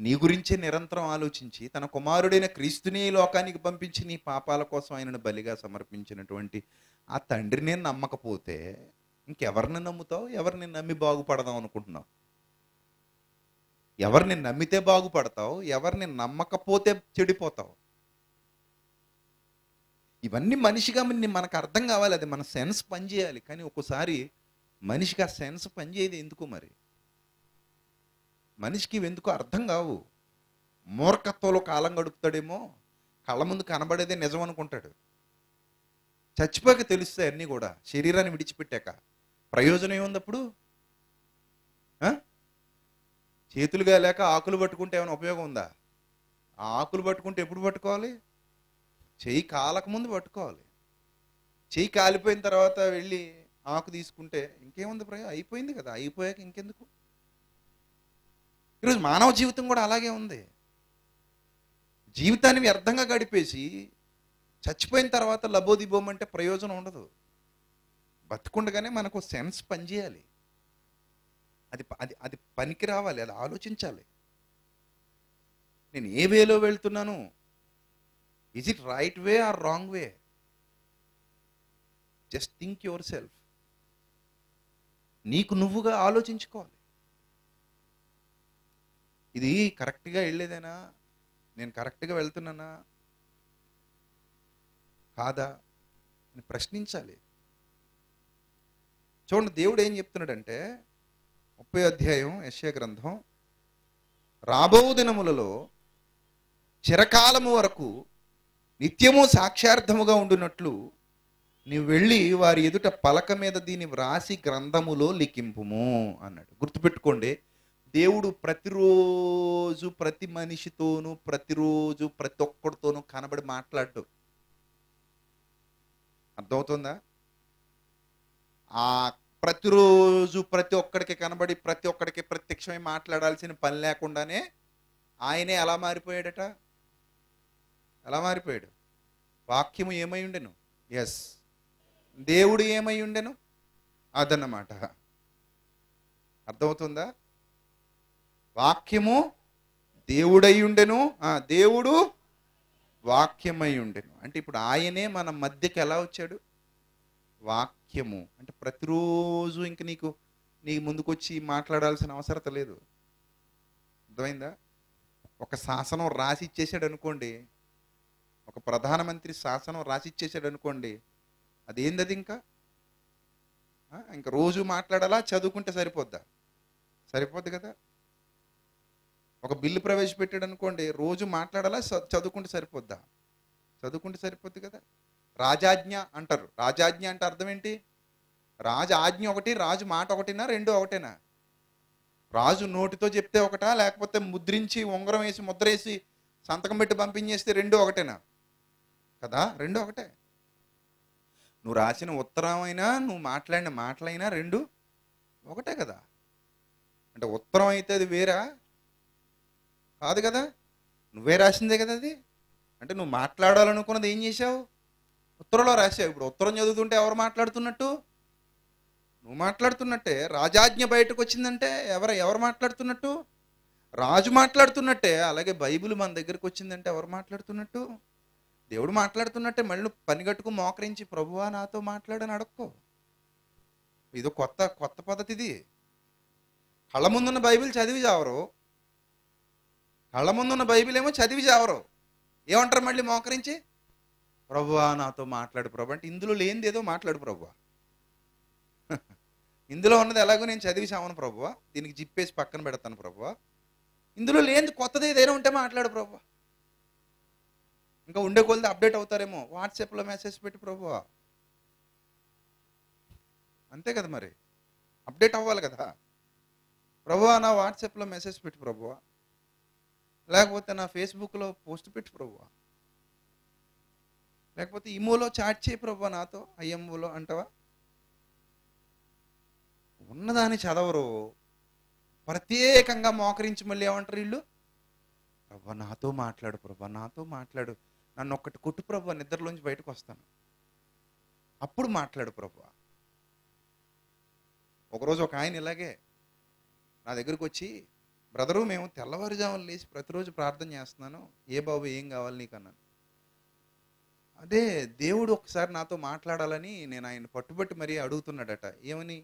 నీ గురించే నిరంతరం ఆలోచించి, తన కుమారుడైన క్రీస్తుని లోకానికి పంపించి నీ పాపాల కోసం ఆయనను బలిగా సమర్పించినటువంటి ఆ తండ్రినే నమ్మకపోతే ఇంకెవరిని నమ్ముతావు? ఎవరిని నమ్మి బాగుపడదాం అనుకుంటున్నావు? ఎవరిని నమ్మితే బాగుపడతావు? ఎవరిని నమ్మకపోతే చెడిపోతావు? ఇవన్నీ మనిషిగా మనకు అర్థం కావాలి, అది మన సెన్స్ పనిచేయాలి. కానీ ఒక్కోసారి మనిషికి ఆ సెన్స్ పనిచేయదు. ఎందుకు మరి మనిషికి ఎందుకు అర్థం కావు? మూర్ఖత్వంలో కాలం గడుపుతాడేమో. కళ్ళ ముందు కనబడేదే నిజం అనుకుంటాడు. చచ్చిపోక తెలుస్తాయి అన్నీ కూడా. శరీరాన్ని విడిచిపెట్టాక ప్రయోజనం ఏముందప్పుడు? చేతులుగా లేక ఆకులు పట్టుకుంటే ఏమైనా ఉపయోగం ఉందా? ఆ ఆకులు పట్టుకుంటే ఎప్పుడు పట్టుకోవాలి? చేయి కాలక ముందు పట్టుకోవాలి. చేయి కాలిపోయిన తర్వాత వెళ్ళి ఆకు తీసుకుంటే ఇంకేముంది ప్రయోజనం? అయిపోయింది కదా. అయిపోయాక ఇంకెందుకు? ఈరోజు మానవ జీవితం కూడా అలాగే ఉంది. జీవితాన్ని వ్యర్థంగా గడిపేసి చచ్చిపోయిన తర్వాత లబోదిబోం అంటే ప్రయోజనం ఉండదు. బతుకుండగానే మనకు సెన్స్ పనిచేయాలి, అది అది అది పనికి రావాలి, అది ఆలోచించాలి. నేను ఏ వేలో వెళ్తున్నాను, is it right way or wrong way? Just think yourself. నీకు నువ్వుగా ఆలోచించుకోవాలి, ఇది కరెక్ట్గా వెళ్ళేదేనా, నేను కరెక్ట్గా వెళ్తున్నానా కాదా అని ప్రశ్నించాలి. చూడండి, దేవుడు ఏం చెప్తున్నాడంటే ముప్పై అధ్యాయం యెషయా గ్రంథం, రాబో దినములలో చిరకాలము వరకు నిత్యము సాక్ష్యార్థముగా ఉండునట్లు నీవు వెళ్ళి వారి ఎదుట పలక మీద దీన్ని వ్రాసి గ్రంథములో లిఖింపుము అన్నాడు. గుర్తుపెట్టుకోండి, దేవుడు ప్రతిరోజు ప్రతి మనిషితోనూ ప్రతిరోజు ప్రతి ఒక్కరితోనూ కనబడి మాట్లాడు. అర్థమవుతుందా? ఆ ప్రతిరోజు ప్రతి ఒక్కడికి కనబడి ప్రతి ఒక్కడికి ప్రత్యక్షమై మాట్లాడాల్సిన పని లేకుండానే ఆయనే ఎలా మారిపోయాడట? ఎలా మారిపోయాడు? వాక్యము ఏమై ఉండెను? ఎస్, దేవుడు ఏమై ఉండెను? అదన్నమాట. అర్థమవుతుందా? వాక్యము దేవుడై ఉండెను, దేవుడు వాక్యమై ఉండెను. అంటే ఇప్పుడు ఆయనే మన మధ్యకి ఎలా వచ్చాడు? వాక్యము. అంటే ప్రతిరోజు ఇంక నీకు నీ ముందుకు వచ్చి మాట్లాడాల్సిన అవసరత లేదు. అర్థమైందా? ఒక శాసనం రాసి ఇచ్చేసాడు అనుకోండి, ఒక ప్రధానమంత్రి శాసనం రాసి ఇచ్చేసాడు అనుకోండి, అదేంది అది? ఇంకా ఇంకా రోజు మాట్లాడాలా? చదువుకుంటే సరిపోద్దా? సరిపోద్ది కదా. ఒక బిల్లు ప్రవేశపెట్టాడు అనుకోండి, రోజు మాట్లాడాలా? చదువుకుంటే సరిపోద్దా? చదువుకుంటే సరిపోద్ది కదా. రాజాజ్ఞ అంటారు. రాజాజ్ఞ అంటే అర్థం ఏంటి? రాజు ఆజ్ఞ ఒకటి, రాజు మాట ఒకటినా, రెండు ఒకటేనా? రాజు నోటితో చెప్తే ఒకటా, లేకపోతే ముద్రించి ఉంగరం వేసి ముద్ర వేసి సంతకం పెట్టి పంపించేస్తే రెండు ఒకటేనా? కదా, రెండు ఒకటే. నువ్వు రాసిన ఉత్తరమైనా నువ్వు మాట్లాడిన మాటలైనా రెండు ఒకటే కదా. అంటే ఉత్తరం అయితే అది వేరా కాదు కదా, నువ్వే రాసిందే కదా అది. అంటే నువ్వు మాట్లాడాలనుకున్నది ఏం చేసావు? ఉత్తరంలో రాసావు. ఇప్పుడు ఉత్తరం చదువుతుంటే ఎవరు మాట్లాడుతున్నట్టు? నువ్వు మాట్లాడుతున్నట్టే. రాజాజ్ఞ బయటకు వచ్చిందంటే ఎవరు ఎవరు మాట్లాడుతున్నట్టు? రాజు మాట్లాడుతున్నట్టే. అలాగే బైబిల్ మన దగ్గరకు వచ్చిందంటే ఎవరు మాట్లాడుతున్నట్టు? దేవుడు మాట్లాడుతున్నట్టే. మళ్ళీ నువ్వు పనిగట్టుకు మోకరించి ప్రభువా నాతో మాట్లాడని అడక్కో. ఇదో కొత్త కొత్త పద్ధతి ఇది. కళ్ళ ముందున్న బైబిల్ చదివి చావరు, కళ్ళ ముందున్న బైబిల్ ఏమో చదివి చావరు, ఏమంటారు మళ్ళీ మోకరించి? ప్రభువా నాతో మాట్లాడు ప్రభు అంటే ఇందులో లేనిది ఏదో మాట్లాడు ప్రభువా, ఇందులో ఉన్నది ఎలాగో నేను చదివి చావను ప్రభువా, దీనికి జిప్పేసి పక్కన పెడతాను ప్రభువా, ఇందులో లేనిది కొత్తది ఏదైనా ఉంటే మాట్లాడు ప్రభువా. ఇంకా ఉండే కొలది అప్డేట్ అవుతారేమో, వాట్సాప్లో మెసేజ్ పెట్టి ప్రభువా. అంతే కదా, మరి అప్డేట్ అవ్వాలి కదా. ప్రభువా నా వాట్సాప్లో మెసేజ్ పెట్టి ప్రభువా, లేకపోతే నా ఫేస్బుక్లో పోస్ట్ పెట్టి ప్రభువా, లేకపోతే ఇమోలో చాట్ చేయి ప్రభువా నాతో ఐఎంఓలో అంటావా? ఉన్నదాన్ని చదవరు, ప్రత్యేకంగా మోకరించి మళ్ళీ ఏమంటారు వీళ్ళు? ప్రభా నాతో మాట్లాడు ప్రభా నాతో మాట్లాడు, నన్ను ఒక్కటి కొట్టు ప్రభా, నిద్రలోంచి బయటకు వస్తాను అప్పుడు మాట్లాడు ప్రభా. ఒకరోజు ఒక ఆయన ఇలాగే నా దగ్గరకు వచ్చి, బ్రదరు మేము తెల్లవారుజామున లేచి ప్రతిరోజు ప్రార్థన చేస్తున్నాను, ఏ బాబు ఏం కావాలి నీకన్నాను. అదే దేవుడు ఒకసారి నాతో మాట్లాడాలని నేను ఆయన పట్టుబట్టి మరీ అడుగుతున్నాడట. ఏమని?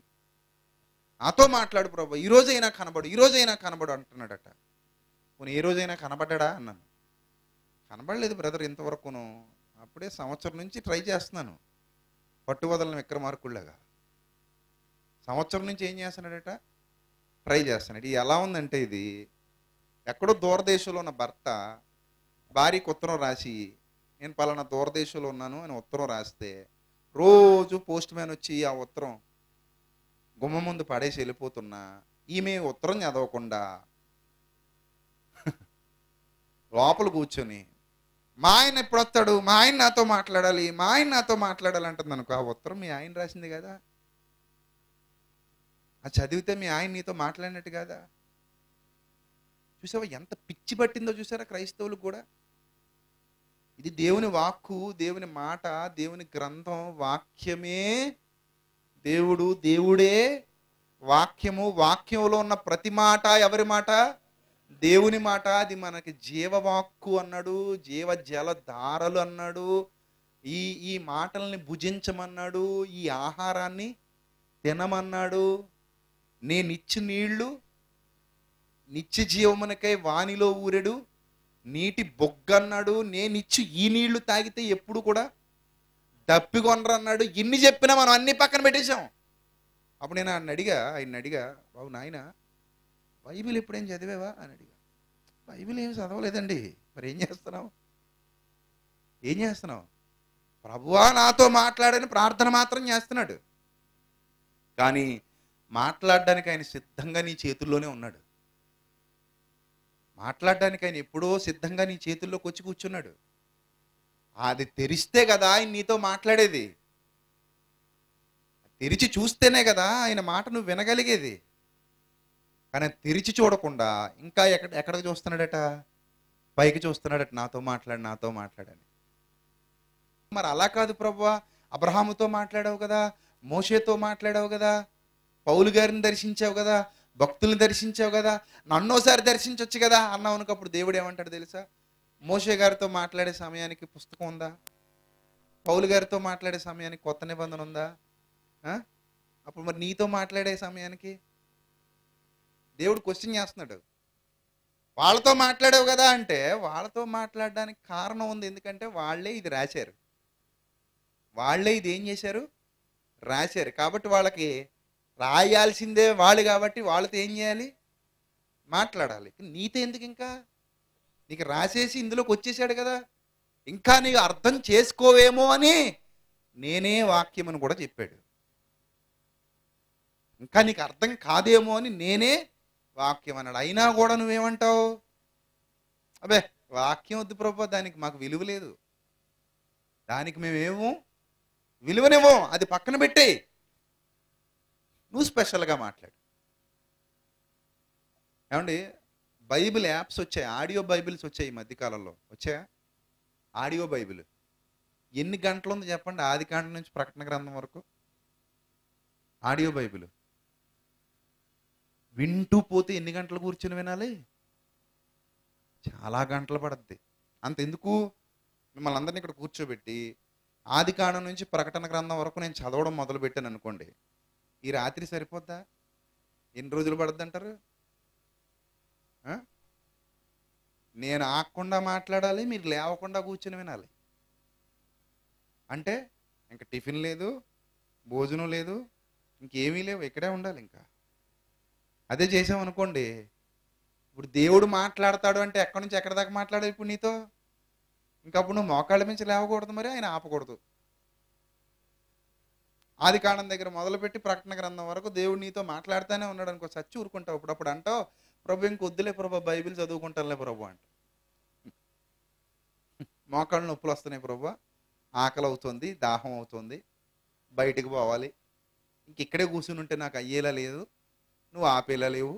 నాతో మాట్లాడు ప్రభా, ఈరోజైనా కనబడు, ఈరోజైనా కనబడు అంటున్నాడట. నేను ఏ రోజైనా కనబడ్డా అన్నాను. కనబడలేదు బ్రదర్ ఇంతవరకును, అప్పుడే సంవత్సరం నుంచి ట్రై చేస్తున్నాను, పట్టువదలను విక్రమార్కుళ్ళగా సంవత్సరం నుంచి ఏం చేస్తున్నాడట? ట్రై చేస్తున్నాడు. ఇది ఎలా ఉందంటే, ఇది ఎక్కడో దూరదేశంలో ఉన్న భర్త భార్యకు ఉత్తరం రాసి, నేను పలానా దూరదేశంలో ఉన్నాను అని ఉత్తరం రాస్తే, రోజు పోస్ట్ మ్యాన్ వచ్చి ఆ ఉత్తరం గుమ్మ ముందు పడేసి వెళ్ళిపోతున్నా, ఈమె ఉత్తరం చదవకుండా లోపల కూర్చొని, మా ఆయన ఎప్పుడు వస్తాడు, మా ఆయన నాతో మాట్లాడాలి, మా ఆయన నాతో మాట్లాడాలి అంటుంది అనుకో. ఆ ఉత్తరం మీ ఆయన రాసింది కదా, అది చదివితే మీ ఆయన నీతో మాట్లాడినట్టు కదా. చూసావా ఎంత పిచ్చి పట్టిందో? చూసారా క్రైస్తవులకు కూడా ఇది దేవుని వాక్కు, దేవుని మాట, దేవుని గ్రంథం. వాక్యమే దేవుడు, దేవుడే వాక్యము. వాక్యంలో ఉన్న ప్రతి మాట ఎవరి మాట? దేవుని మాట. అది మనకి జీవవాక్కు అన్నాడు, జీవ జలధారలు అన్నాడు, ఈ ఈ మాటల్ని భుజించమన్నాడు, ఈ ఆహారాన్ని తినమన్నాడు. నేనిచ్చి నీళ్లు నిత్య జీవమునకై వానిలో ఊరెడు నీటి బొగ్గన్నాడు. నేనిచ్చి ఈ నీళ్లు తాగితే ఎప్పుడు కూడా దప్పికొనరు అన్నాడు. ఇన్ని చెప్పినా మనం అన్ని పక్కన పెట్టేశాం. అప్పుడు నేను ఆయన అడిగా ఆయన అడిగా బాబు నాయన బైబిల్ ఎప్పుడేం చదివేవా అని అడిగా. బైబిల్ ఏం చదవలేదండి. మరి ఏం చేస్తున్నావు ఏం చేస్తున్నావు ప్రభువా నాతో మాట్లాడని ప్రార్థన మాత్రం చేస్తున్నాడు. కానీ మాట్లాడడానికి ఆయన సిద్ధంగా నీ చేతుల్లోనే ఉన్నాడు. మాట్లాడడానికి ఆయన ఎప్పుడో సిద్ధంగా నీ చేతుల్లోకి వచ్చి కూర్చున్నాడు. అది తెరిస్తే కదా ఆయన నీతో మాట్లాడేది. తెరిచి చూస్తేనే కదా ఆయన మాట నువ్వు వినగలిగేది. కానీ తెరిచి చూడకుండా ఇంకా ఎక్కడ ఎక్కడికి చూస్తున్నాడట? పైకి చూస్తున్నాడట, నాతో మాట్లాడి నాతో మాట్లాడని. మరి అలా కాదు ప్రభువా, అబ్రహాముతో మాట్లాడావు కదా, మోషేతో మాట్లాడావు కదా, పౌలు గారిని దర్శించావు కదా, భక్తుల్ని దర్శించావు కదా, నన్నోసారి దర్శించవచ్చు కదా అన్నావు అనుకప్పుడు దేవుడు ఏమంటాడు తెలుసా? మోషే గారితో మాట్లాడే సమయానికి పుస్తకం ఉందా? పౌలు గారితో మాట్లాడే సమయానికి కొత్త నిబంధన ఉందా? అప్పుడు మరి నీతో మాట్లాడే సమయానికి దేవుడు క్వశ్చన్ చేస్తున్నాడు. వాళ్ళతో మాట్లాడావు కదా అంటే వాళ్ళతో మాట్లాడడానికి కారణం ఉంది. ఎందుకంటే వాళ్ళే ఇది రాశారు, వాళ్ళే ఇది ఏం చేశారు రాశారు. కాబట్టి వాళ్ళకి రాయాల్సిందే వాళ్ళు. కాబట్టి వాళ్ళతో ఏం చేయాలి? మాట్లాడాలి. నీతో ఎందుకు? ఇంకా నీకు రాసేసి ఇందులోకి వచ్చేసాడు కదా, ఇంకా నీకు అర్థం చేసుకోవేమో అని నేనే వాక్యం అని కూడా చెప్పాడు. ఇంకా నీకు అర్థం కాదేమో అని నేనే వాక్యం అన్నాడు. అయినా కూడా నువ్వేమంటావు? అబ్బే వాక్యం వద్దు ప్రభు, దానికి మాకు విలువ లేదు, దానికి మేమేమో విలువనేమో, అది పక్కన పెట్టే, నువ్వు స్పెషల్గా మాట్లాడు. ఏమండి బైబిల్ యాప్స్ వచ్చాయి, ఆడియో బైబిల్స్ వచ్చాయి ఈ మధ్యకాలంలో. వచ్చాయా ఆడియో బైబిల్? ఎన్ని గంటలు ఉందో చెప్పండి, ఆది కాండం నుంచి ప్రకటన గ్రంథం వరకు ఆడియో బైబిల్. వింటూ పోతే ఎన్ని గంటలు కూర్చొని వినాలి? చాలా గంటలు పడద్ది. అంతెందుకు, మిమ్మల్ని అందరినీ ఇక్కడ కూర్చోబెట్టి ఆది కాండం నుంచి ప్రకటన గ్రంథం వరకు నేను చదవడం మొదలుపెట్టాను అనుకోండి, ఈ రాత్రి సరిపోద్దా? ఎన్ని రోజులు పడద్దు అంటారు? నేను ఆగకుండా మాట్లాడాలి, మీరు లేవకుండా కూర్చొని వినాలి. అంటే ఇంకా టిఫిన్ లేదు, భోజనం లేదు, ఇంకేమీ లేవు, ఇక్కడే ఉండాలి. ఇంకా అదే చేసామనుకోండి, ఇప్పుడు దేవుడు మాట్లాడతాడు అంటే ఎక్కడి నుంచి ఎక్కడి దాకా మాట్లాడాలి ఇప్పుడు నీతో? ఇంకా అప్పుడు నువ్వు మోకాళ్ళ మించి లేవకూడదు, మరి ఆయన ఆపకూడదు. ఆది కాండం దగ్గర మొదలుపెట్టి ప్రకటన గ్రంథం వరకు దేవుడు నీతో మాట్లాడుతూనే ఉన్నాడు అనుకో, చచ్చి ఊరుకుంటావు. ఇప్పుడు అప్పుడు అంటావు ప్రభు ఇంకొద్దులే ప్రభు, బైబిల్ చదువుకుంటానులే ప్రభు అంట, మోకాళ్ళు నొప్పులు వస్తున్నాయి ప్రభు, ఆకలి అవుతుంది, దాహం అవుతుంది, బయటికి పోవాలి, ఇంక ఇక్కడే కూర్చుని ఉంటే నాకు అయ్యేలా లేదు, నువ్వు ఆపేలా లేవు,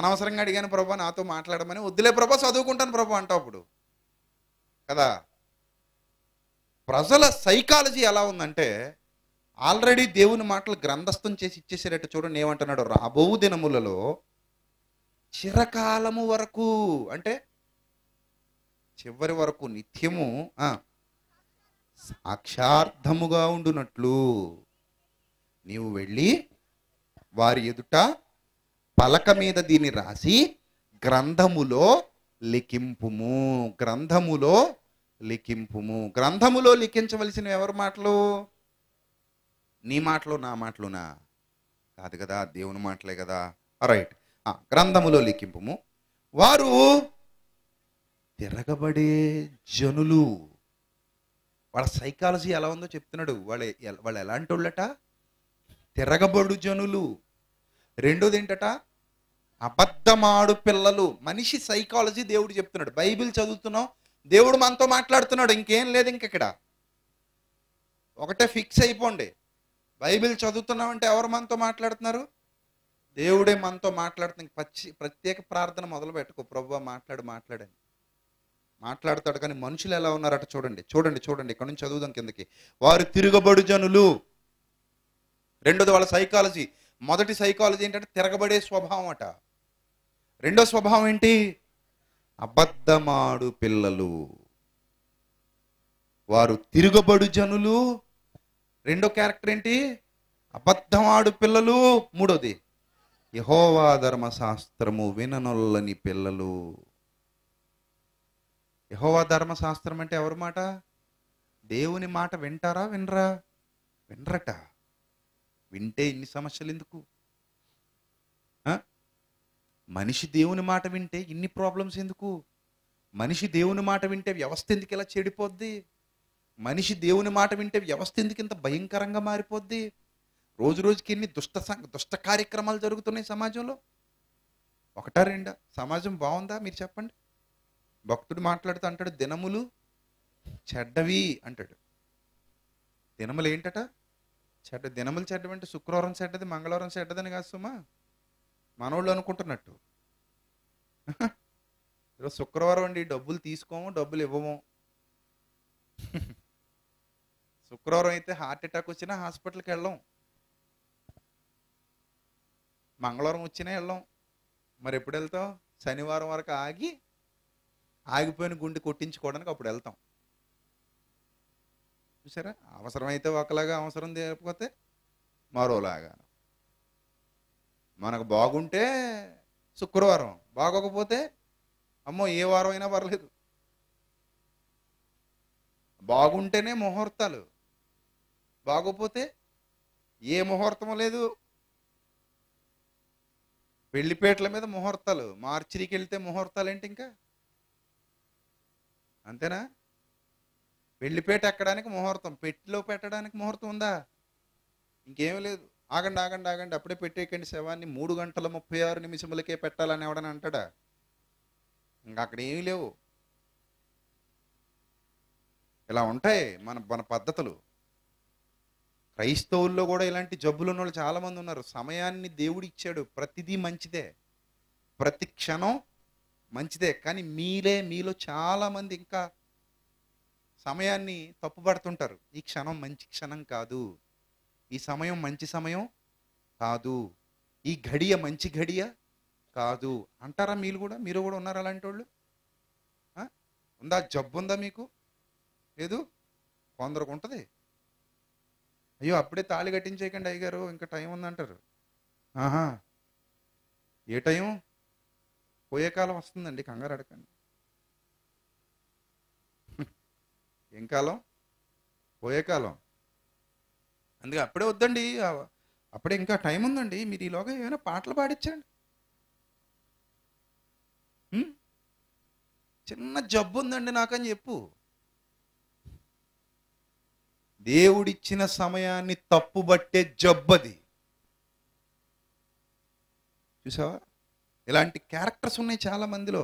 అనవసరంగా అడిగాను ప్రభా నాతో మాట్లాడమని, వద్దులే ప్రభా చదువుకుంటాను ప్రభా అంటావు. అప్పుడు కదా ప్రజల సైకాలజీ ఎలా ఉందంటే, ఆల్రెడీ దేవుని మాటలు గ్రంథస్థం చేసి ఇచ్చేసేటట్టు చూడండి. ఏమంటున్నాడు? రాబో దినములలో చిరకాలము వరకు, అంటే చివరి వరకు నిత్యము సాక్షార్థముగా ఉండునట్లు నీవు వెళ్ళి వారి ఎదుట పలక మీద దీన్ని రాసి గ్రంథములో లిఖింపుము. గ్రంథములో లిఖింపుము. గ్రంథములో లిఖించవలసిన ఎవరి మాటలు? నీ మాటలు నా మాటలునా? కాదు కదా, దేవుని మాటలే కదా. రైట్, గ్రంథములో లిఖింపుము. వారు తిరగబడే జనులు. వాళ్ళ సైకాలజీ ఎలా ఉందో చెప్తున్నాడు. వాళ్ళ వాళ్ళు ఎలాంటి వాళ్ళట? తిరగబడు జనులు. రెండోది ఏంటట? అబద్ధమాడు పిల్లలు. మనిషి సైకాలజీ దేవుడు చెప్తున్నాడు. బైబిల్ చదువుతున్నాం, దేవుడు మనతో మాట్లాడుతున్నాడు, ఇంకేం లేదు. ఇంక ఇక్కడ ఒకటే ఫిక్స్ అయిపోండి, బైబిల్ చదువుతున్నాం అంటే ఎవరు మనతో మాట్లాడుతున్నారు? దేవుడే మనతో మాట్లాడుతున్నా. ప్రత్యేక ప్రార్థన మొదలు పెట్టుకో, ప్రభువా మాట్లాడు మాట్లాడని. మాట్లాడతాడు కానీ మనుషులు ఎలా ఉన్నారట చూడండి చూడండి చూడండి ఇక్కడ నుంచి చదువుదాం కిందకి. వారు తిరగబడు జనులు. రెండోది వాళ్ళ సైకాలజీ. మొదటి సైకాలజీ ఏంటంటే తిరగబడే స్వభావం అట. రెండో స్వభావం ఏంటి? అబద్ధమాడు పిల్లలు. వారు తిరగబడు జనులు, రెండో క్యారెక్టర్ ఏంటి? అబద్ధమాడు పిల్లలు. మూడోది యెహోవా ధర్మశాస్త్రము విననొల్లని పిల్లలు. యెహోవా ధర్మశాస్త్రం అంటే ఎవరి మాట? దేవుని మాట వింటారా వినరా? వినరట. వింటే ఇన్ని సమస్యలు ఎందుకు? మనిషి దేవుని మాట వింటే ఇన్ని ప్రాబ్లమ్స్ ఎందుకు? మనిషి దేవుని మాట వింటే వ్యవస్థ ఎందుకు ఇలా చెడిపోద్ది? మనిషి దేవుని మాట వింటే వ్యవస్థ ఎందుకు ఇంత భయంకరంగా మారిపోద్ది? రోజు రోజుకి ఎన్ని దుష్ట దుష్ట కార్యక్రమాలు జరుగుతున్నాయి సమాజంలో. ఒకటా రెండా? సమాజం బాగుందా? మీరు చెప్పండి. భక్తుడు మాట్లాడుతూ అంటాడు, దినములు చెడ్డవి అంటాడు. దినములు ఏంటట? చెడ్డ. దినములు చెడ్డవి అంటే శుక్రవారం చెడ్డది, మంగళవారం చెడ్డదని కాదు సుమా మనోళ్ళు అనుకుంటున్నట్టు. ఈరోజు శుక్రవారం అండి, డబ్బులు తీసుకోము డబ్బులు ఇవ్వము. శుక్రవారం అయితే హార్ట్ అటాక్ వచ్చినా హాస్పిటల్కి వెళ్ళాం, మంగళవారం వచ్చినా వెళ్ళాం. మరి ఎప్పుడు వెళ్తాం? శనివారం వరకు ఆగి ఆగిపోయిన గుండె కొట్టించుకోవడానికి అప్పుడు వెళ్తాం. చూసారా? అవసరమైతే ఒకలాగా, అవసరం లేకపోతే మరోలాగా. మనకు బాగుంటే శుక్రవారం, బాగోకపోతే అమ్మో ఏ వారం అయినా పర్లేదు. బాగుంటేనే ముహూర్తాలు, బాగోపోతే ఏ ముహూర్తం లేదు. పెళ్లిపేటల మీద ముహూర్తాలు, మార్చిరికి వెళ్తే ముహూర్తాలు ఏంటి ఇంకా? అంతేనా? పెళ్లిపేట ఎక్కడానికి ముహూర్తం, పెట్టిలో పెట్టడానికి ముహూర్తం ఉందా? ఇంకేమీ లేదు. ఆగండి ఆగండి ఆగండి అప్పుడే పెట్టేయకండి శవాన్ని, మూడు గంటల ముప్పై ఆరు నిమిషములకే పెట్టాలని ఎవడని అంటాడా? ఇంకా అక్కడ ఏమీ లేవు. ఇలా ఉంటాయి మన మన పద్ధతులు. క్రైస్తవుల్లో కూడా ఇలాంటి జబ్బులు ఉన్న వాళ్ళు చాలామంది ఉన్నారు. సమయాన్ని దేవుడు ఇచ్చాడు, ప్రతిదీ మంచిదే, ప్రతి క్షణం మంచిదే. కానీ మీరే మీలో చాలామంది ఇంకా సమయాన్ని తప్పుపడుతుంటారు. ఈ క్షణం మంచి క్షణం కాదు, ఈ సమయం మంచి సమయం కాదు, ఈ ఘడియ మంచి ఘడియ కాదు అంటారా? మీరు కూడా మీరు కూడా ఉన్నారా అలాంటి వాళ్ళు? ఉందా? జబ్బు ఉందా మీకు? లేదు. కొందరికి ఉంటుంది. అయ్యో అప్పుడే తాళి కట్టించేయకండి అయ్యగారు ఇంకా టైం ఉందంటారు. ఆహా, ఏ టైం? పోయే కాలం వస్తుందండి, కంగారు అడగండి. ఏం కాలం? పోయే కాలం. అందుకే అప్పుడే వద్దండి, అప్పుడే ఇంకా టైం ఉందండి, మీరు ఈలోగా ఏమైనా పాటలు పాడించండి. చిన్న జబ్బు ఉందండి నాకని చెప్పు. దేవుడిచ్చిన సమయాన్ని తప్పుబట్టే జబ్బది. చూసావా? ఇలాంటి క్యారెక్టర్స్ ఉన్నాయి చాలామందిలో.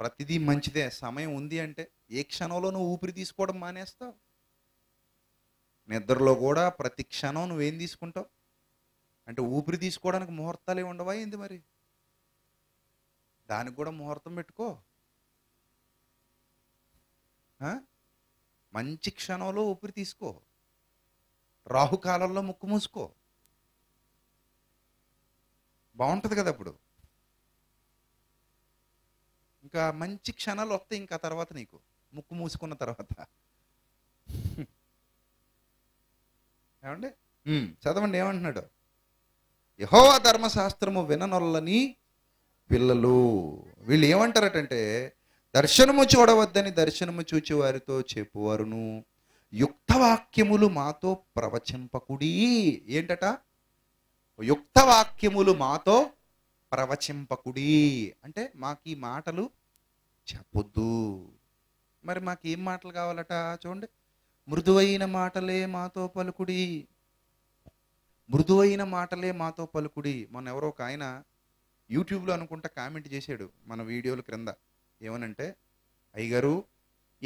ప్రతిదీ మంచిదే, సమయం ఉంది అంటే ఏ క్షణంలో నువ్వు ఊపిరి తీసుకోవడం మానేస్తావు. నిద్రలో కూడా ప్రతి క్షణం నువ్వేం తీసుకుంటావు? అంటే ఊపిరి తీసుకోవడానికి ముహూర్తాలు ఏమి ఉండవా ఏంది? మరి దానికి కూడా ముహూర్తం పెట్టుకో. మంచి క్షణంలో ఊపిరి తీసుకో, రాహుకాలంలో ముక్కు మూసుకో, బాగుంటుంది కదా అప్పుడు. ఇంకా మంచి క్షణాలు వస్తాయి ఇంకా తర్వాత నీకు, ముక్కు మూసుకున్న తర్వాత. ఏమండి చదవండి ఏమంటున్నాడు? యెహోవా ధర్మశాస్త్రము విననొల్లని పిల్లలు. వీళ్ళు ఏమంటారటంటే, దర్శనము చూడవద్దని దర్శనము చూచి వారితో చెప్పువారును, యుక్తవాక్యములు మాతో ప్రవచింపకుడి. ఏంటట? యుక్తవాక్యములు మాతో ప్రవచింపకుడి అంటే మాకు ఈ మాటలు చెప్పొద్దు. మరి మాకు ఏం మాటలు కావాలట? చూడండి, మృదువైన మాటలే మాతో పలుకుడి, మృదువైన మాటలే మాతో పలుకుడి. మొన్న ఎవరో ఒక ఆయన యూట్యూబ్లో అనుకుంటా కామెంట్ చేశాడు మన వీడియోల క్రింద. ఏమనంటే, అయ్యగారు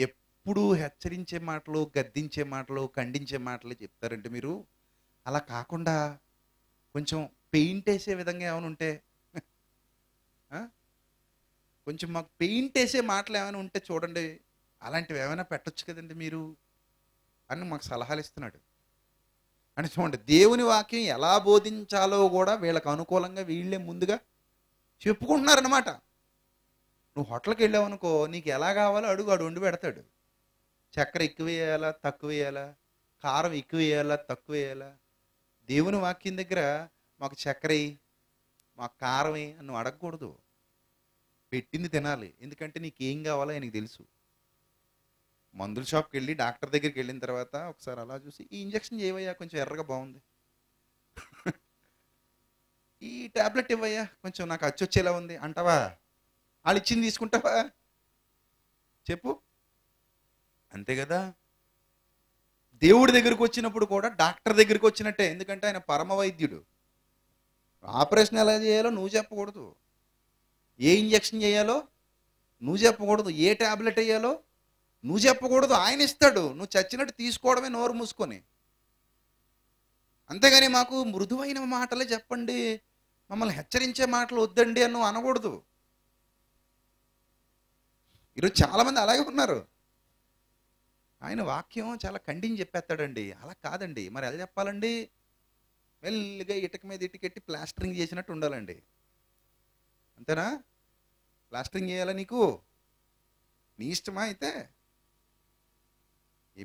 ఎప్పుడు హెచ్చరించే మాటలు, గద్దించే మాటలు, ఖండించే మాటలు చెప్తారంటే మీరు, అలా కాకుండా కొంచెం పెయింట్ వేసే విధంగా ఏమైనా ఉంటే, కొంచెం మాకు పెయింట్ వేసే మాటలు ఏమైనా ఉంటే చూడండి, అలాంటివి ఏమైనా పెట్టచ్చు కదండి మీరు అని మాకు సలహాలు ఇస్తున్నాడు. అని చూడండి, దేవుని వాక్యం ఎలా బోధించాలో కూడా వీళ్ళకు అనుకూలంగా వీళ్ళే ముందుగా చెప్పుకుంటున్నారనమాట. నువ్వు హోటల్కి వెళ్ళావనుకో, నీకు ఎలా కావాలో అడుగు, అడు వండి పెడతాడు. చక్కెర ఎక్కువ వేయాలా తక్కువ వేయాలా, కారం ఎక్కువ వేయాలా తక్కువ వేయాలా, దేవుని వాక్యం దగ్గర మాకు చక్కెర మాకు కారం అని అడగకూడదు, పెట్టింది తినాలి. ఎందుకంటే నీకేం కావాలో ఆయనకు తెలుసు. మందుల షాప్కి వెళ్ళి డాక్టర్ దగ్గరికి వెళ్ళిన తర్వాత ఒకసారి అలా చూసి, ఈ ఇంజక్షన్ ఏవయ్యా కొంచెం ఎర్రగా బాగుంది, ఈ ట్యాబ్లెట్ ఇవ్వయ్యా కొంచెం నాకు అచ్చొచ్చేలా ఉంది అంటావా? వాళ్ళు ఇచ్చింది తీసుకుంటావా? చెప్పు, అంతే కదా. దేవుడి దగ్గరికి వచ్చినప్పుడు కూడా డాక్టర్ దగ్గరికి వచ్చినట్టే, ఎందుకంటే ఆయన పరమ వైద్యుడు. ఆపరేషన్ ఎలా చేయాలో నువ్వు చెప్పకూడదు, ఏ ఇంజక్షన్ చేయాలో నువ్వు చెప్పకూడదు, ఏ ట్యాబ్లెట్ వేయాలో నువ్వు చెప్పకూడదు, ఆయన ఇస్తాడు. నువ్వు చచ్చినట్టు తీసుకోవడమే నోరు మూసుకొని. అంతేగాని మాకు మృదువైన మాటలే చెప్పండి, మమ్మల్ని హెచ్చరించే మాటలు వద్దండి అని నువ్వు అనకూడదు. ఈరోజు చాలామంది అలాగే ఉన్నారు. ఆయన వాక్యం చాలా ఖండించి చెప్పేస్తాడండి. అలా కాదండి, మరి ఎలా చెప్పాలండి? మెల్లిగా ఇటుక మీద ఇటుకెట్టి ప్లాస్టరింగ్ చేసినట్టు ఉండాలండి, అంతేనా? ప్లాస్టరింగ్ చేయాలా నీకు, నీ ఇష్టమా? అయితే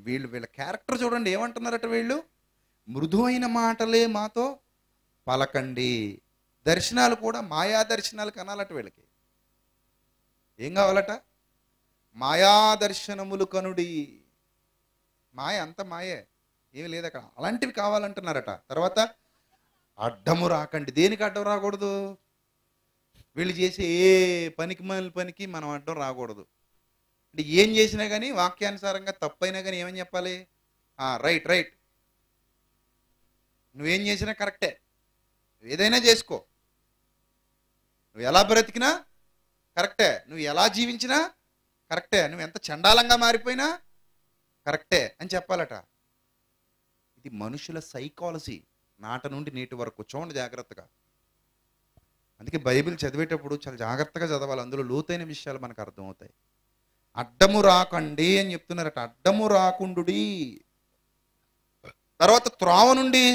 వీళ్ళు వీళ్ళ క్యారెక్టర్ చూడండి, ఏమంటున్నారట వీళ్ళు, మృదువైన మాటలే మాతో పలకండి. దర్శనాలు కూడా మాయా దర్శనాలు కనాలట వీళ్ళకి. ఏం కావాలట? మాయా దర్శనములు కనుడి. మాయ అంత మాయే, ఏమి లేదు అక్కడ. అలాంటివి కావాలంటున్నారట. తర్వాత అడ్డము రాకండి. దేనికి అడ్డం రాకూడదు? వీళ్ళు చేసే ఏ పనికి మన పనికి మనం అడ్డం రాకూడదు. అంటే ఏం చేసినా కానీ వాక్యానుసారంగా తప్పైనా కానీ ఏమని చెప్పాలి? రైట్ రైట్, నువ్వేం చేసినా కరెక్టే, ఏదైనా చేసుకో, నువ్వు ఎలా బ్రతికినా కరెక్టే, నువ్వు ఎలా జీవించినా కరెక్టే, నువ్వు ఎంత చండాలంగా మారిపోయినా కరెక్టే అని చెప్పాలట. ఇది మనుషుల సైకాలజీ నాట నుండి నేటి వరకు. చూడండి జాగ్రత్తగా. అందుకే బైబిల్ చదివేటప్పుడు చాలా జాగ్రత్తగా చదవాలి, అందులో లోతైన విషయాలు మనకు అర్థమవుతాయి. అడ్డము రాకండి అని చెప్తున్నారట. అడ్డము రాకుండు. తర్వాత త్రోవ నుండి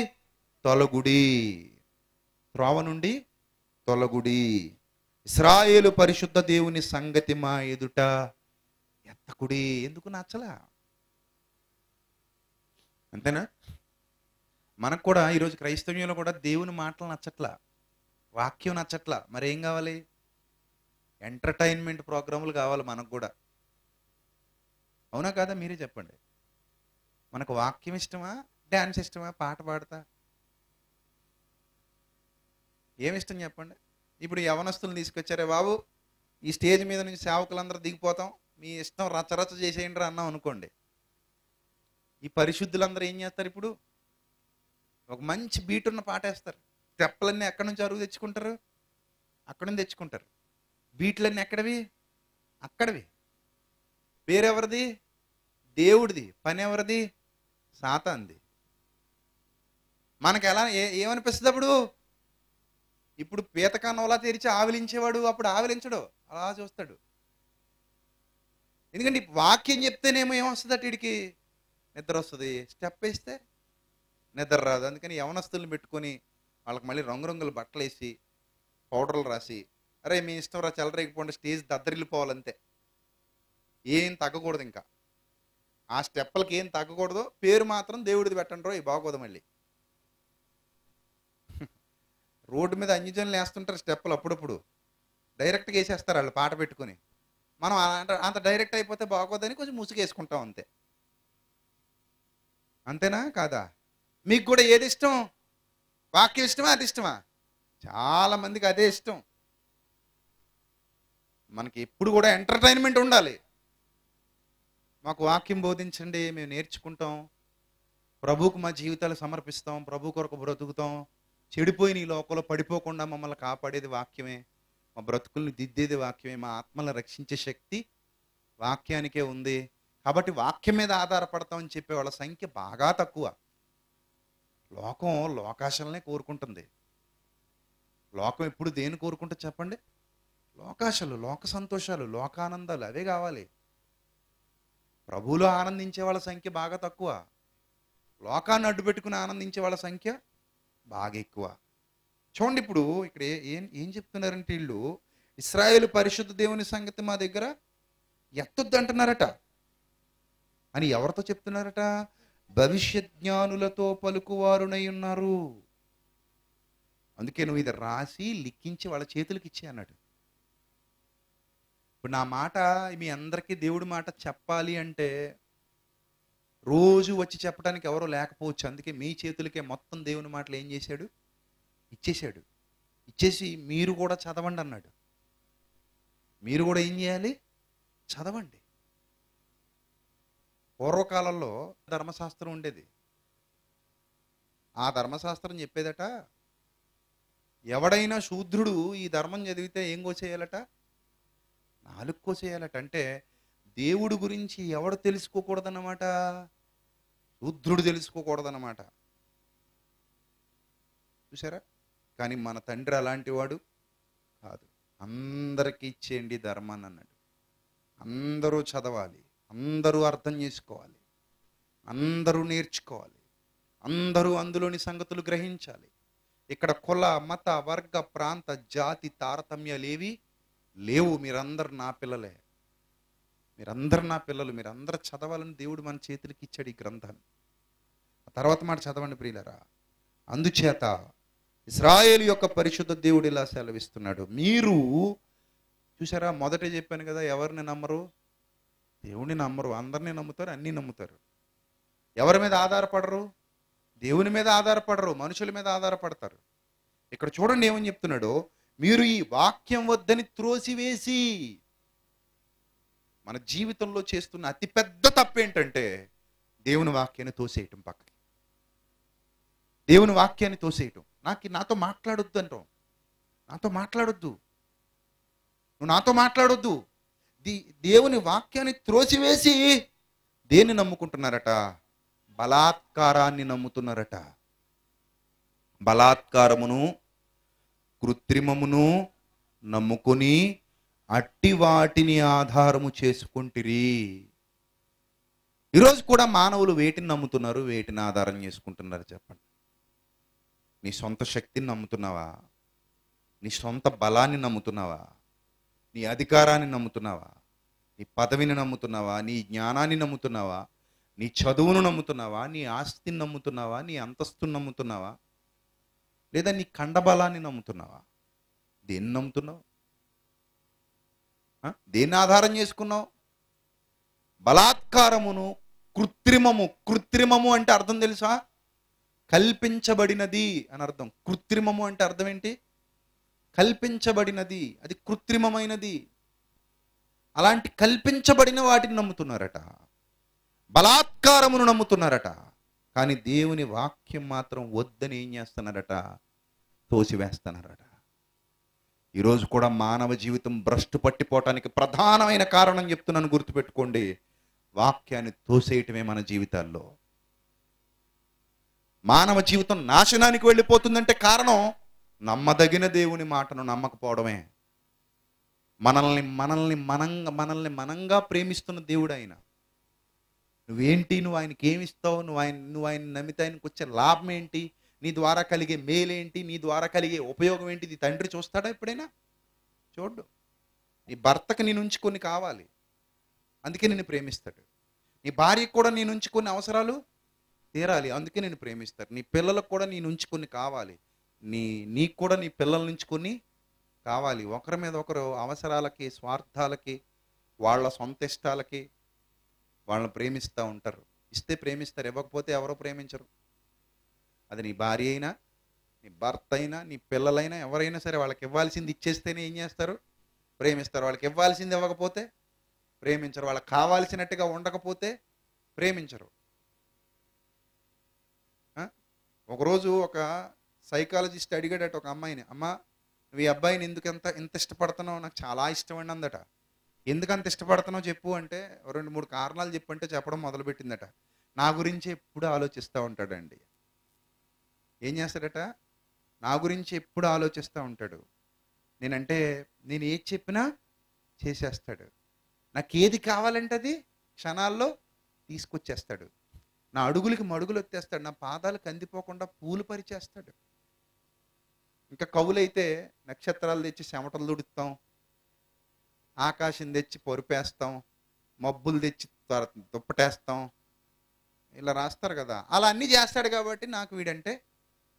తొలగుడి. త్రోవ నుండి తొలగుడి. ఇశ్రాయేలు పరిశుద్ధ దేవుని సంగతి మా ఎదుట ఎత్తకుడి. ఎందుకు నచ్చలా? అంతేనా? మనకు కూడా ఈరోజు క్రైస్తవ్యంలో కూడా దేవుని మాటలు నచ్చట్లా, వాక్యం నచ్చట్లా. మరి ఏం కావాలి? ఎంటర్టైన్మెంట్ ప్రోగ్రాములు కావాలి మనకు కూడా, అవునా కాదా? మీరే చెప్పండి. మనకు వాక్యం ఇష్టమా, డ్యాన్స్ ఇష్టమా, పాట పాడతా, ఏమిష్టం చెప్పండి? ఇప్పుడు యవనస్తులను తీసుకొచ్చారే బాబు, ఈ స్టేజ్ మీద నుంచి సేవకులందరూ దిగిపోతాం, మీ ఇష్టం రచరచ చేసేయండి అన్నాం అనుకోండి, ఈ పరిశుద్ధులందరూ ఏం చేస్తారు? ఇప్పుడు ఒక మంచి బీట్ ఉన్న పాట వేస్తారు. స్టెప్పులన్నీ ఎక్కడి నుంచి అరుగు తెచ్చుకుంటారు? అక్కడ నుంచి తెచ్చుకుంటారు. బీట్లన్నీ ఎక్కడవి? అక్కడవి. పేరెవరిది? దేవుడిది. పని ఎవరిది? సాతాంది. మనకు ఎలా ఏ ఏమనిపిస్తుంది అప్పుడు? ఇప్పుడు పీతకాన్నోలా తెరిచి ఆవిలించేవాడు అప్పుడు ఆవిలించడు, అలా చూస్తాడు. ఎందుకంటే వాక్యం చెప్తేనేమో ఏమొస్తుంది? అటు వీడికి నిద్ర వస్తుంది, స్టెప్ వేస్తే నిద్ర రాదు. అందుకని యవనస్తులను పెట్టుకొని వాళ్ళకి మళ్ళీ రంగురంగుల బట్టలు వేసి పౌడర్లు రాసి, అరే మీ ఇష్టం రా చెలరేగిపోండి, స్టేజ్ దద్దరిల్లిపోవాలంతే, ఏం తగ్గకూడదు. ఇంకా ఆ స్టెప్పులకి ఏం తగ్గకూడదు, పేరు మాత్రం దేవుడిది పెట్టండి, ఈ బాగోదు. మళ్ళీ రోడ్డు మీద అంజుజనులు వేస్తుంటారు స్టెప్పులు, అప్పుడప్పుడు డైరెక్ట్గా వేసేస్తారు వాళ్ళు పాట పెట్టుకుని. మనం అంత డైరెక్ట్ అయిపోతే బాగోదని కొంచెం ముసుగేసుకుంటాం, అంతే, అంతేనా కాదా? మీకు కూడా ఏది ఇష్టం? వాక్యం ఇష్టమా, అది ఇష్టమా? చాలామందికి అదే ఇష్టం. మనకి ఎప్పుడు కూడా ఎంటర్టైన్మెంట్ ఉండాలి. మాకు వాక్యం బోధించండి, మేము నేర్చుకుంటాం, ప్రభువుకు మా జీవితాలు సమర్పిస్తాం, ప్రభు కొరకు బ్రతుకుతాం, చెడిపోయిన ఈ లోకంలో పడిపోకుండా మమ్మల్ని కాపాడేది వాక్యమే, మా బ్రతుకుల్ని దిద్దేది వాక్యమే, మా ఆత్మలను రక్షించే శక్తి వాక్యానికే ఉంది, కాబట్టి వాక్యం మీద ఆధారపడతామని చెప్పే వాళ్ళ సంఖ్య బాగా తక్కువ. లోకం లోకాశలనే కోరుకుంటుంది. లోకం ఎప్పుడు దేన్ని కోరుకుంటుంది చెప్పండి? లోకాశలు, లోక సంతోషాలు, లోకానందాలు అవే కావాలి. ప్రభువులో ఆనందించే వాళ్ళ సంఖ్య బాగా తక్కువ, లోకాన్ని అడ్డు పెట్టుకుని ఆనందించే వాళ్ళ సంఖ్య బాగా ఎక్కువ. చూడండి ఇప్పుడు ఇక్కడ ఏం ఏం చెప్తున్నారంటే వీళ్ళు ఇశ్రాయేల్ పరిశుద్ధ దేవుని సంగతి మా దగ్గర ఎత్తొద్దు అంటున్నారట అని ఎవరితో చెప్తున్నారట? భవిష్యత్ జ్ఞానులతో పలుకువారునై ఉన్నారు. అందుకే నువ్వు ఇది రాసి లిఖించి వాళ్ళ చేతులకి ఇచ్చే అన్నాడు. ఇప్పుడు నా మాట మీ అందరికీ దేవుడి మాట చెప్పాలి అంటే రోజు వచ్చి చెప్పడానికి ఎవరో లేకపోవచ్చు. అందుకే మీ చేతులకే మొత్తం దేవుని మాటలు ఏం చేశాడు? ఇచ్చేశాడు. ఇచ్చేసి మీరు కూడా చదవండి అన్నాడు. మీరు కూడా ఏం చేయాలి? చదవండి. పూర్వకాలంలో ధర్మశాస్త్రం ఉండేది. ఆ ధర్మశాస్త్రం చెప్పేదట, ఎవడైనా శూద్రుడు ఈ ధర్మం చదివితే ఏం కోసేయాలట? నాలుగు కోసేయాలట. అంటే దేవుడు గురించి ఎవడు తెలుసుకోకూడదన్నమాట? శూద్రుడు తెలుసుకోకూడదన్నమాట. చూసారా? కానీ మన తండ్రి అలాంటి వాడు కాదు. అందరికీ ఇచ్చేయండి ధర్మాన్ని అన్నాడు. అందరూ చదవాలి, అందరూ అర్థం చేసుకోవాలి, అందరూ నేర్చుకోవాలి, అందరూ అందులోని సంగతులు గ్రహించాలి. ఇక్కడ కుల, మత, వర్గ, ప్రాంత, జాతి తారతమ్యాలేవి లేవు. మీరందరు నా పిల్లలే, మీరందరు నా పిల్లలు, మీరందరూ చదవాలని దేవుడు మన చేతులకి ఇచ్చాడు ఈ గ్రంథాన్ని. ఆ తర్వాత మాట చదవండి ప్రియులరా. అందుచేత ఇశ్రాయేలు యొక్క పరిశుద్ధ దేవుడు ఇలా సెలవిస్తున్నాడు, మీరు చూసారా మొదటే చెప్పాను కదా, ఎవరిని నమ్మరు? దేవుని నమ్మరు. అందరినీ నమ్ముతారు, అన్నీ నమ్ముతారు. ఎవరి మీద ఆధారపడరు? దేవుని మీద ఆధారపడరు, మనుషుల మీద ఆధారపడతారు. ఇక్కడ చూడండి ఏమని చెప్తున్నాడో, మీరు ఈ వాక్యం వద్దని త్రోసివేసి. మన జీవితంలో చేస్తున్న అతిపెద్ద తప్పు ఏంటంటే దేవుని వాక్యాన్ని తోసేయటం పక్కకి, దేవుని వాక్యాన్ని తోసేయటం. నాకు నాతో మాట్లాడొద్దు అంటాం. నాతో మాట్లాడొద్దు, నువ్వు నాతో మాట్లాడొద్దు. ది దేవుని వాక్యాన్ని త్రోసివేసి దేన్ని నమ్ముకుంటున్నారట? బలాత్కారాన్ని నమ్ముతున్నారట. బలాత్కారమును, కృత్రిమమును నమ్ముకొని అట్టి వాటిని ఆధారము చేసుకుంటిరి. ఈరోజు కూడా మానవులు వేటిని నమ్ముతున్నారు, వేటిని ఆధారం చేసుకుంటున్నారు చెప్పండి? నీ సొంత శక్తిని నమ్ముతున్నావా? నీ సొంత బలాన్ని నమ్ముతున్నావా? నీ అధికారాన్ని నమ్ముతున్నావా? నీ పదవిని నమ్ముతున్నావా? నీ జ్ఞానాన్ని నమ్ముతున్నావా? నీ చదువును నమ్ముతున్నావా? నీ ఆస్తిని నమ్ముతున్నావా? నీ అంతస్తుని నమ్ముతున్నావా? లేదా నీ కండబలాన్ని నమ్ముతున్నావా? దేన్ని నమ్ముతున్నావు? దేన్ని ఆధారం చేసుకున్నావు? బలాత్కారమును, కృత్రిమము. కృత్రిమము అంటే అర్థం తెలుసా? కల్పించబడినది అని అర్థం. కృత్రిమము అంటే అర్థం ఏంటి? కల్పించబడినది, అది కృత్రిమమైనది. అలాంటి కల్పించబడిన వాటిని నమ్ముతున్నారట, బలాత్కారమును నమ్ముతున్నారట. కానీ దేవుని వాక్యం మాత్రం వద్దని ఏం చేస్తున్నారట? తోసివేస్తున్నారట. ఈరోజు కూడా మానవ జీవితం భ్రష్టు పట్టిపోవటానికి ప్రధానమైన కారణం చెప్తున్నాను, గుర్తుపెట్టుకోండి, వాక్యాన్ని తోసేయటమే. మన జీవితాల్లో మానవ జీవితం నాశనానికి వెళ్ళిపోతుందంటే కారణం నమ్మదగిన దేవుని మాటను నమ్మకపోవడమే. మనల్ని మనల్ని మనంగా మనల్ని మనంగా ప్రేమిస్తున్న దేవుడు ఆయన. నువ్వేంటి, నువ్వు ఆయనకి ఏమిస్తావు, నువ్వు ఆయన నువ్వు ఆయన నమ్మితే ఆయనకు వచ్చే లాభం ఏంటి, నీ ద్వారా కలిగే మేలేంటి, నీ ద్వారా కలిగే ఉపయోగం ఏంటి? నీ తండ్రి చూస్తాడా ఎప్పుడైనా? చూడు. నీ భర్తకు నీ నుంచి కొన్ని కావాలి, అందుకే నేను ప్రేమిస్తాడు. నీ భార్యకు కూడా నీ నుంచి కొన్ని అవసరాలు తీరాలి, అందుకే నేను ప్రేమిస్తాడు. నీ పిల్లలకు కూడా నీ నుంచి కొన్ని కావాలి, నీ నీకు కూడా నీ పిల్లల నుంచి కొన్ని కావాలి. ఒకరి మీద ఒకరు అవసరాలకి, స్వార్థాలకి, వాళ్ళ సొంత ఇష్టాలకి వాళ్ళని ప్రేమిస్తూ ఉంటారు. ఇస్తే ప్రేమిస్తారు, ఇవ్వకపోతే ఎవరో ప్రేమించరు. అది నీ భార్య అయినా, నీ భర్త అయినా, నీ పిల్లలైనా, ఎవరైనా సరే వాళ్ళకి ఇవ్వాల్సింది ఇచ్చేస్తేనే ఏం చేస్తారు? ప్రేమిస్తారు. వాళ్ళకి ఇవ్వాల్సింది ఇవ్వకపోతే ప్రేమించరు. వాళ్ళకి కావాల్సినట్టుగా ఉండకపోతే ప్రేమించరు. ఒకరోజు ఒక సైకాలజిస్ట్ అడిగాడట ఒక అమ్మాయిని, అమ్మ నువ్వు ఈ అబ్బాయిని ఎందుకు ఎంత ఎంత ఇష్టపడుతున్నావు? నాకు చాలా ఇష్టం అండి అందట. ఎందుకంత ఇష్టపడుతున్నావు చెప్పు అంటే రెండు మూడు కారణాలు చెప్పంటే చెప్పడం మొదలుపెట్టిందట. నా గురించి ఎప్పుడు ఆలోచిస్తూ ఉంటాడండి. ఏం చేస్తాడట? నా గురించి ఎప్పుడు ఆలోచిస్తూ ఉంటాడు. నేనంటే నేను ఏది చెప్పినా చేసేస్తాడు. నాకు ఏది కావాలంటే అది క్షణాల్లో తీసుకొచ్చేస్తాడు. నా అడుగులకి మడుగులు వచ్చేస్తాడు. నా పాదాలు కందిపోకుండా పూలు పరిచేస్తాడు. ఇంకా కవులైతే నక్షత్రాలు తెచ్చి చెమటలు దుడుతాం, ఆకాశం తెచ్చి పొరిపేస్తాం, మబ్బులు తెచ్చి దుప్పటేస్తాం, ఇలా రాస్తారు కదా. అలా అన్నీ చేస్తాడు కాబట్టి నాకు వీడంటే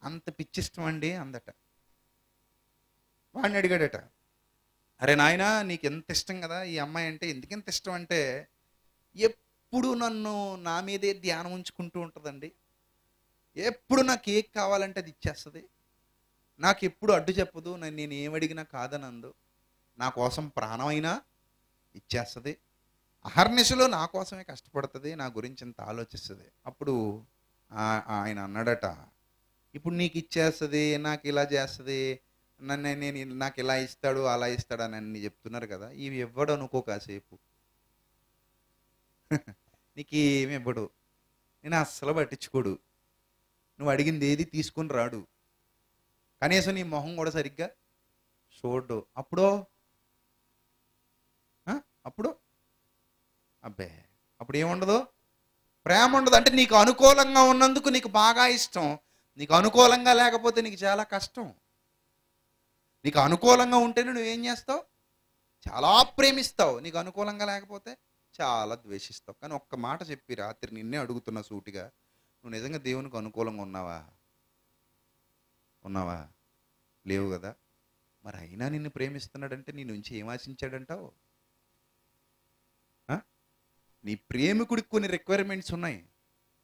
అంత పిచ్చిష్టం అండి అందట. వాడిని అడిగాడట, అరే నాయన నీకు ఎంత ఇష్టం కదా ఈ అమ్మాయి అంటే, ఎందుకు ఎంత ఇష్టం అంటే ఎప్పుడు నన్ను నా మీదే ధ్యానం ఉంచుకుంటూ ఉంటుందండి, ఎప్పుడు నాకు ఏం కావాలంటే అది ఇచ్చేస్తుంది, నాకు ఎప్పుడు అడ్డు చెప్పదు, నన్ను నేను ఏమడిగినా కాదనందు, నా కోసం ప్రాణమైనా ఇచ్చేస్తుంది, అహర్నిశలో నా కోసమే కష్టపడుతుంది, నా గురించి ఇంత ఆలోచిస్తుంది. అప్పుడు ఆయన అన్నాడట, ఇప్పుడు నీకు ఇచ్చేస్తుంది, నాకు ఇలా చేస్తుంది, నన్ను నేను నాకు ఇలా ఇస్తాడు అలా ఇస్తాడు అని అన్ని చెప్తున్నారు కదా, ఇవి ఇవ్వడు అనుకో, కాసేపు నీకు ఏమి ఇవ్వడు, నేను అస్సలు పట్టించుకోడు, నువ్వు అడిగింది ఏది తీసుకొని రాడు, కనీసం నీ మొహం కూడా సరిగ్గా చూడు. అప్పుడో అప్పుడు అబ్బే అప్పుడు ఏముండదు, ప్రేమ ఉండదు. అంటే నీకు అనుకూలంగా ఉన్నందుకు నీకు బాగా ఇష్టం, నీకు అనుకూలంగా లేకపోతే నీకు చాలా కష్టం. నీకు అనుకూలంగా ఉంటేనే నువ్వేం చేస్తావు, చాలా ప్రేమిస్తావు, నీకు అనుకూలంగా లేకపోతే చాలా ద్వేషిస్తావు. కానీ ఒక్క మాట చెప్పి రాత్రి నిన్నే అడుగుతున్నా సూటిగా, నువ్వు నిజంగా దేవునికి అనుకూలంగా ఉన్నావా? ఉన్నావా? లేవు కదా. మరి అయినా నిన్ను ప్రేమిస్తున్నాడంటే నీ నుంచి ఏం ఆశించాడంటావు? నీ ప్రేమికుడికి కొన్ని రిక్వైర్మెంట్స్ ఉన్నాయి,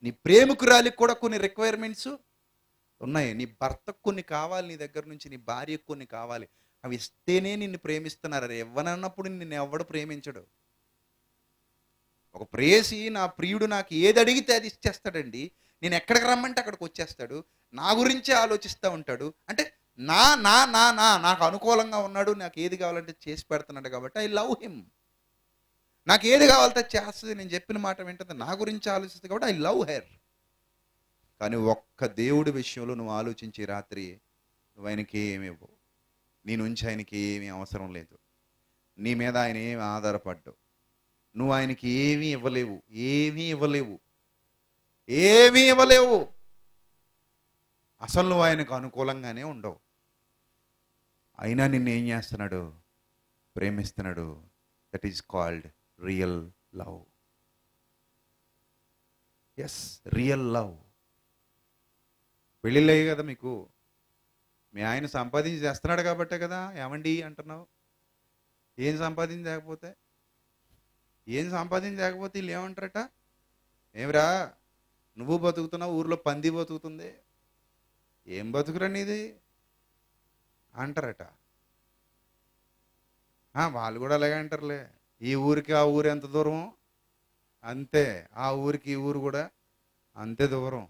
నీ ప్రేమికురాలికి కూడా కొన్ని రిక్వైర్మెంట్స్ ఉన్నాయి, నీ భర్తకు కొన్ని కావాలి, నీ దగ్గర నుంచి నీ భార్యకు కొన్ని కావాలి. అవి ఇస్తేనే నిన్ను ప్రేమిస్తున్నారు. ఎవరన్నప్పుడు నిన్ను ఎవడు ప్రేమించడు? ఒక ప్రేసి నా ప్రియుడు నాకు ఏది అడిగితే అది ఇచ్చేస్తాడండి, నేను ఎక్కడికి రమ్మంటే అక్కడికి వచ్చేస్తాడు, నా గురించే ఆలోచిస్తూ ఉంటాడు, అంటే నా నా నా నా నాకు అనుకూలంగా ఉన్నాడు, నాకు ఏది కావాలంటే చేసి పెడుతున్నాడు కాబట్టి ఐ లవ్ హిమ్. నాకు ఏది కావాలంటే చేస్తుంది, నేను చెప్పిన మాట వింటుంది, నా గురించి ఆలోచిస్తుంది కాబట్టి ఐ లవ్ హెర్. కానీ ఒక్క దేవుడి విషయంలో నువ్వు ఆలోచించి రాత్రి నువ్వు ఆయనకి ఏమి ఇవ్వవు, నీ నుంచి ఆయనకి ఏమీ అవసరం లేదు, నీ మీద ఆయన ఏమి ఆధారపడ్డావు, నువ్వు ఆయనకి ఏమీ ఇవ్వలేవు, ఏమీ ఇవ్వలేవు, ఏమీ ఇవ్వలేవు. అసలు నువ్వు ఆయనకు అనుకూలంగానే ఉండవు. అయినా నిన్నేం చేస్తున్నాడు? ప్రేమిస్తున్నాడు. That is called real love. Yes, real love. పెళ్ళిళ్ళయ్యే కదా మీకు, మీ ఆయన సంపాదించి చేస్తున్నాడు కాబట్టే కదా ఏమండి అంటున్నావు. ఏం సంపాదించకపోతే ఏం సంపాదించకపోతే వీళ్ళు ఏమంటారట, ఏమిరా నువ్వు బతుకుతున్నావు, ఊర్లో పంది బతుకుతుంది, ఏం బతుకురండి ఇది అంటారట. వాళ్ళు కూడా అలాగే అంటారులే, ఈ ఊరికి ఆ ఊరు ఎంత దూరం అంతే, ఆ ఊరికి ఈ ఊరు కూడా అంతే దూరం.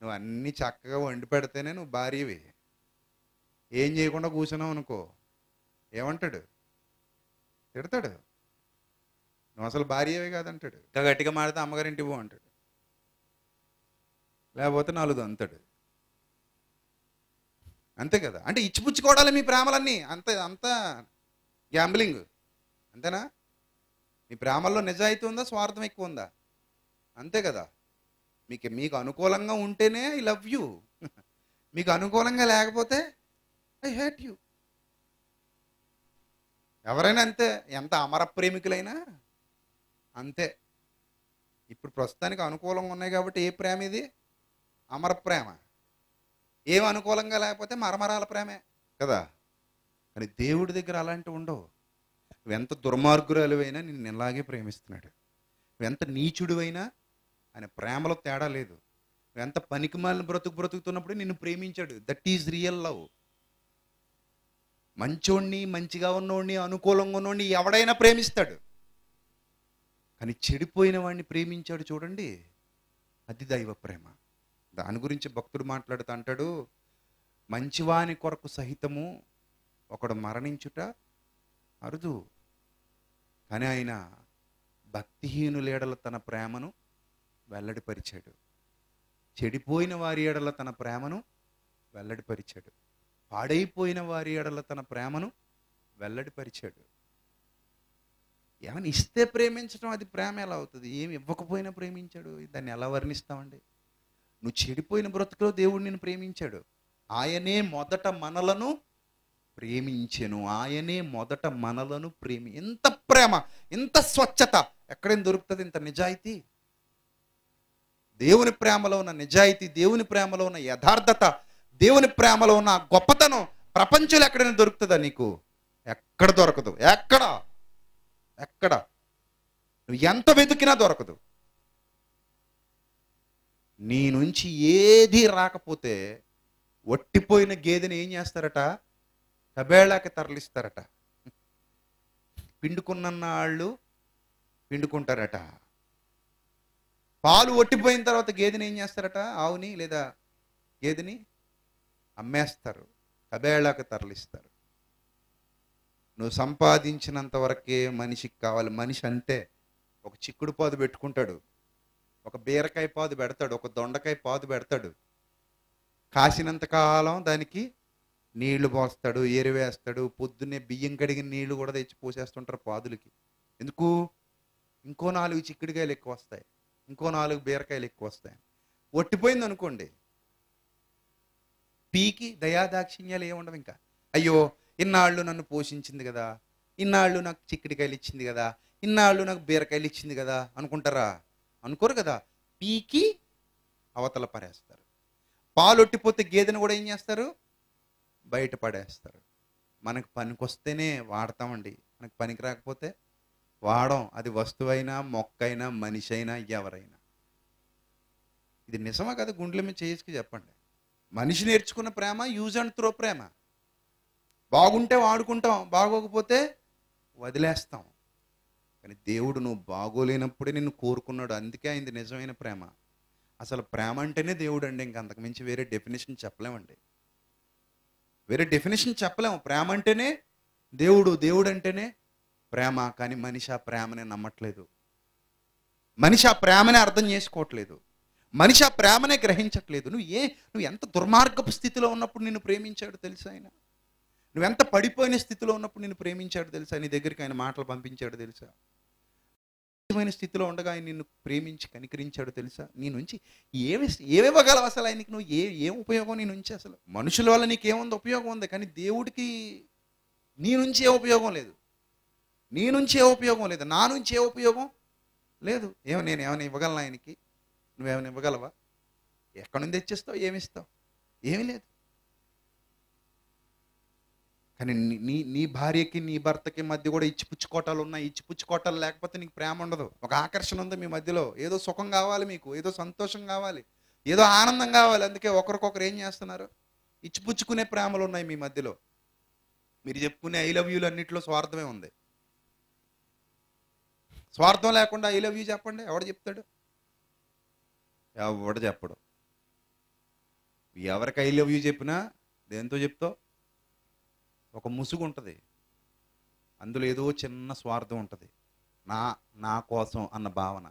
నువ్వు అన్నీ చక్కగా వండి పెడితేనే నువ్వు భార్యవి, ఏం చేయకుండా కూర్చున్నావు అనుకో ఏమంటాడు? తిడతాడు. నువ్వు అసలు భార్యవే కాదంటాడు. ఇంకా గట్టిగా మాడితే అమ్మగారింటి పో అంటాడు, లేకపోతే నాలుగు అంతాడు. అంతే కదా. అంటే ఇచ్చిపుచ్చుకోవడాలి మీ ప్రేమలన్నీ, అంత అంతా గ్యాంబ్లింగ్ అంతేనా? మీ ప్రేమల్లో నిజాయితీ ఉందా, స్వార్థం ఎక్కువ ఉందా? అంతే కదా. మీకు మీకు అనుకూలంగా ఉంటేనే ఐ లవ్ యూ, మీకు అనుకూలంగా లేకపోతే ఐ హేట్ యూ. ఎవరైనా అంతే, ఎంత అమర ప్రేమికులైనా అంతే. ఇప్పుడు ప్రస్తుతానికి అనుకూలంగా ఉన్నాయి కాబట్టి ఏ ప్రేమ ఇది? అమర ప్రేమ. ఏం అనుకూలంగా లేకపోతే మరమరాల ప్రేమే కదా. కానీ దేవుడి దగ్గర అలాంటివి ఉండవు. నువ్వెంత దుర్మార్గురాలువైనా నిన్ను ఇలాగే ప్రేమిస్తున్నాడు, నువ్వెంత నీచుడువైనా ఆయన ప్రేమలో తేడా లేదు, నువ్వెంత పనికిమాలిన బ్రతుకు బ్రతుకుతున్నప్పుడు నిన్ను ప్రేమించాడు. That is real love. మంచోడిని, మంచిగా ఉన్నోడిని, అనుకూలంగా ఉన్నోడిని ఎవడైనా ప్రేమిస్తాడు. కానీ చెడిపోయిన వాడిని ప్రేమించాడు చూడండి, అది దైవ ప్రేమ. దాని గురించి భక్తుడు మాట్లాడుతూ అంటాడు, మంచివాని కొరకు సహితము ఒకడు మరణించుట అరుదు, కానీ ఆయన భక్తిహీనులేడల తన ప్రేమను వెల్లడిపరిచాడు, చెడిపోయిన వారి ఎడల తన ప్రేమను వెల్లడిపరిచాడు, పాడైపోయిన వారి ఎడల తన ప్రేమను వెల్లడిపరిచాడు. ఏమని ఇస్తే ప్రేమించడం, అది ప్రేమ ఎలా అవుతుంది? ఏమి ఇవ్వకపోయినా ప్రేమించాడు, దాన్ని ఎలా వర్ణిస్తామండి? నువ్వు చెడిపోయిన బ్రతుకులో దేవుడు నిన్ను ప్రేమించాడు. ఆయనే మొదట మనలను ప్రేమించెను, ఆయనే మొదట మనలను ప్రేమి. ఎంత ప్రేమ, ఎంత స్వచ్ఛత, ఎక్కడేం దొరుకుతుంది ఇంత నిజాయితీ? దేవుని ప్రేమలో ఉన్న నిజాయితీ, దేవుని ప్రేమలో ఉన్న యథార్థత, దేవుని ప్రేమలో ఉన్న గొప్పతనం ప్రపంచంలో ఎక్కడైనా దొరుకుతుందా నీకు? ఎక్కడ దొరకదు. ఎక్కడ ఎక్కడ నువ్వు ఎంత వెతికినా దొరకదు. నీ నుంచి ఏది రాకపోతే ఒట్టిపోయిన గేదెని ఏం చేస్తారట? కబేళాకి తరలిస్తారట. పిండుకున్న వాళ్ళు పిండుకుంటారట. పాలు ఒట్టిపోయిన తర్వాత గేదెని ఏం చేస్తారట? ఆవుని లేదా గేదెని అమ్మేస్తారు, కబేళాకి తరలిస్తారు. నువ్వు సంపాదించినంత వరకే మనిషికి కావాలి. మనిషి అంటే ఒక చిక్కుడు పాదు పెట్టుకుంటాడు, ఒక బీరకాయ పాదు పెడతాడు, ఒక దొండకాయ పాదు పెడతాడు. కాసినంతకాలం దానికి నీళ్లు పోస్తాడు, ఏరివేస్తాడు. పొద్దున్నే బియ్యం కడిగిన నీళ్లు కూడా తెచ్చి పోసేస్తుంటారు పాదులకి. ఎందుకు? ఇంకో నాలుగు చిక్కుడుకాయలు ఎక్కువ వస్తాయి, ఇంకో నాలుగు బీరకాయలు ఎక్కువ వస్తాయి. ఒట్టిపోయింది అనుకోండి, పీకి దయాదాక్షిణ్యాలు ఏముండవు. ఇంకా అయ్యో, ఇన్నాళ్ళు నన్ను పోషించింది కదా, ఇన్నాళ్ళు నాకు చిక్కుడుకాయలు ఇచ్చింది కదా, ఇన్నాళ్ళు నాకు బీరకాయలు ఇచ్చింది కదా అనుకుంటారా? అనుకోరు కదా. పీకి అవతల పడేస్తారు. పాలు ఒట్టిపోతే గేదెను కూడా ఏం చేస్తారు? బయట పడేస్తారు. మనకు పనికొస్తేనే వాడతామండి, మనకు పనికి రాకపోతే వాడం. అది వస్తువైనా, మొక్కైనా, మనిషి అయినా, ఎవరైనా. ఇది నిజమా కదా? గుండెల మీద చేసుకు చెప్పండి. మనిషి నేర్చుకున్న ప్రేమ యూజ్ అండ్ త్రో ప్రేమ. బాగుంటే వాడుకుంటాం, బాగోకపోతే వదిలేస్తాం. కానీ దేవుడు నువ్వు బాగోలేనప్పుడే నిన్ను కోరుకున్నాడు, అందుకే ఆయనది నిజమైన ప్రేమ. అసలు ప్రేమ అంటేనే దేవుడు అండి, ఇంక అంతకుమించి వేరే డెఫినేషన్ చెప్పలేమండి, వేరే డెఫినేషన్ చెప్పలేము. ప్రేమ అంటేనే దేవుడు, దేవుడు అంటేనే ప్రేమ. కానీ మనిషి ఆ ప్రేమనే నమ్మట్లేదు, మనిషి ఆ ప్రేమనే అర్థం చేసుకోవట్లేదు, మనిషి ఆ ప్రేమనే గ్రహించట్లేదు. నువ్వు ఏ నువ్వు ఎంత దుర్మార్గపు స్థితిలో ఉన్నప్పుడు నిన్ను ప్రేమించాడు తెలుసు ఆయన. నువ్వెంత పడిపోయిన స్థితిలో ఉన్నప్పుడు నిన్ను ప్రేమించాడు తెలుసా? నీ దగ్గరికి ఆయన మాటలు పంపించాడు తెలుసా? నిజమైన స్థితిలో ఉండగా ఆయన నిన్ను ప్రేమించి కనికరించాడు తెలుసా? నీ నుంచి ఏమి ఏమివ్వగలవు అసలు ఆయనకి? నువ్వు ఏ ఏం ఉపయోగం నీ నుంచి? అసలు మనుషుల వల్ల నీకు ఏముంది ఉపయోగం ఉంది, కానీ దేవుడికి నీ నుంచి ఏ ఉపయోగం లేదు, నీ నుంచి ఏ ఉపయోగం లేదు, నా నుంచి ఏ ఉపయోగం లేదు. ఏమో నేను ఏమైనా ఇవ్వగలను ఆయనకి? నువ్వేమైనా ఇవ్వగలవా? ఎక్కడి నుంచి తెచ్చేస్తావు? ఏమిస్తావు? ఏమీ లేదు. కానీ నీ నీ భార్యకి నీ భర్తకి మధ్య కూడా ఇచ్చిపుచ్చుకోటాలు ఉన్నాయి. ఇచ్చిపుచ్చుకోటాలు లేకపోతే నీకు ప్రేమ ఉండదు. ఒక ఆకర్షణ ఉంది మీ మధ్యలో, ఏదో సుఖం కావాలి మీకు, ఏదో సంతోషం కావాలి, ఏదో ఆనందం కావాలి. అందుకే ఒకరికొకరు ఏం చేస్తున్నారు? ఇచ్చిపుచ్చుకునే ప్రేమలు ఉన్నాయి మీ మధ్యలో. మీరు చెప్పుకునే ఐ లవ్ యూలు అన్నింటిలో స్వార్థమే ఉంది. స్వార్థం లేకుండా ఐ లవ్ యూ చెప్పండి, ఎవడు చెప్తాడు? ఎవడు చెప్పడు. ఎవరికి ఐ లవ్ యూ చెప్పినా దేంతో చెప్తావు? ఒక ముసుగు ఉంటుంది, అందులో ఏదో చిన్న స్వార్థం ఉంటుంది. నా నా కోసం అన్న భావన,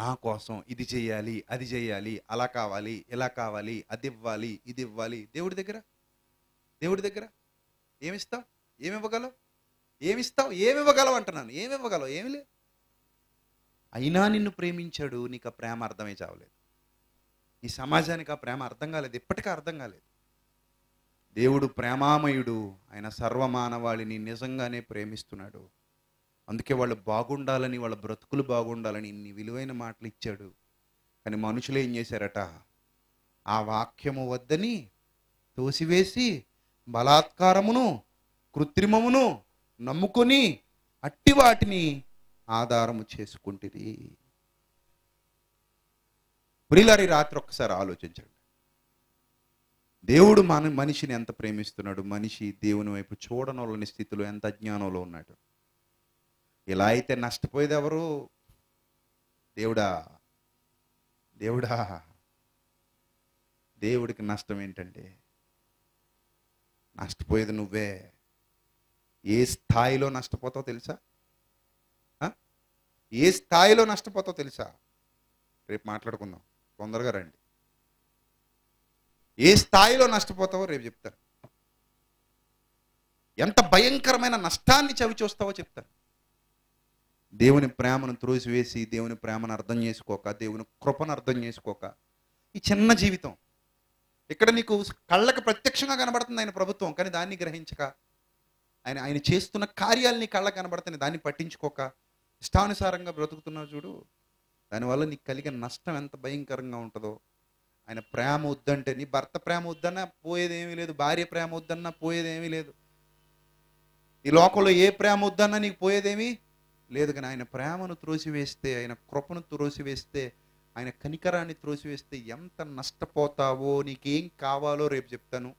నా కోసం ఇది చేయాలి, అది చేయాలి, అలా కావాలి, ఇలా కావాలి, అది ఇవ్వాలి, ఇది ఇవ్వాలి. దేవుడి దగ్గర దేవుడి దగ్గర ఏమిస్తావు? ఏమివ్వగలవు? ఏమిస్తావు? ఏమివ్వగలవు అంటున్నాను. ఏమివ్వగలవు? ఏమి లేదు. అయినా నిన్ను ప్రేమించాడు. నీకు ఆ ప్రేమ అర్థమై చావలేదు. ఈ సమాజానికి ఆ ప్రేమ అర్థం కాలేదు, ఇప్పటికీ అర్థం కాలేదు. దేవుడు ప్రేమామయుడు, ఆయన సర్వమానవాళిని నిజంగానే ప్రేమిస్తున్నాడు. అందుకే వాళ్ళు బాగుండాలని, వాళ్ళ బ్రతుకులు బాగుండాలని ఇన్ని విలువైన మాటలు ఇచ్చాడు. కానీ మనుషులు ఏం చేశారట? ఆ వాక్యము వద్దని తోసివేసి బలాత్కారమును కృత్రిమమును నమ్ముకొని అట్టి వాటిని ఆధారము చేసుకుంటుంది. ప్రియులారా, రాత్రి ఒక్కసారి ఆలోచించండి, దేవుడు మన మనిషిని ఎంత ప్రేమిస్తున్నాడు. మనిషి దేవుని వైపు చూడనోళ్ళని స్థితిలో, ఎంత అజ్ఞానంలో ఉన్నాడు. ఇలా అయితే నష్టపోయేది ఎవరు? దేవుడా. దేవుడా, దేవుడికి నష్టం ఏంటండి? నష్టపోయేది నువ్వే. ఏ స్థాయిలో నష్టపోతావు తెలుసా? ఏ స్థాయిలో నష్టపోతావు తెలుసా? రేపు మాట్లాడుకుందాం, తొందరగా రండి. ఏ స్థాయిలో నష్టపోతావో రేపు చెప్తారు. ఎంత భయంకరమైన నష్టాన్ని చవిచూస్తావో చెప్తాను. దేవుని ప్రేమను త్రోసివేసి, దేవుని ప్రేమను అర్థం చేసుకోక, దేవుని కృపను అర్థం చేసుకోక, ఈ చిన్న జీవితం ఇక్కడ నీకు కళ్ళకు ప్రత్యక్షంగా కనబడుతుంది ఆయన ప్రభుత్వం, కానీ దాన్ని గ్రహించక, ఆయన ఆయన చేస్తున్న కార్యాలని కళ్ళకు కనబడుతుంది, దాన్ని పట్టించుకోక ఇష్టానుసారంగా బ్రతుకుతున్నావు చూడు. దానివల్ల నీకు కలిగే నష్టం ఎంత భయంకరంగా ఉంటుందో. ఆయన ప్రేమ వద్దంటే, నీ భర్త ప్రేమ వద్దన్నా పోయేదేమీ లేదు, భార్య ప్రేమ వద్దన్నా పోయేదేమీ లేదు, ఈ లోకంలో ఏ ప్రేమ వద్దన్నా నీకు పోయేదేమీ లేదు. కానీ ఆయన ప్రేమను త్రోసివేస్తే, ఆయన కృపను త్రోసివేస్తే, ఆయన కనికరాన్ని త్రోసివేస్తే ఎంత నష్టపోతావో, నీకేం కావాలో రేపు చెప్తాను.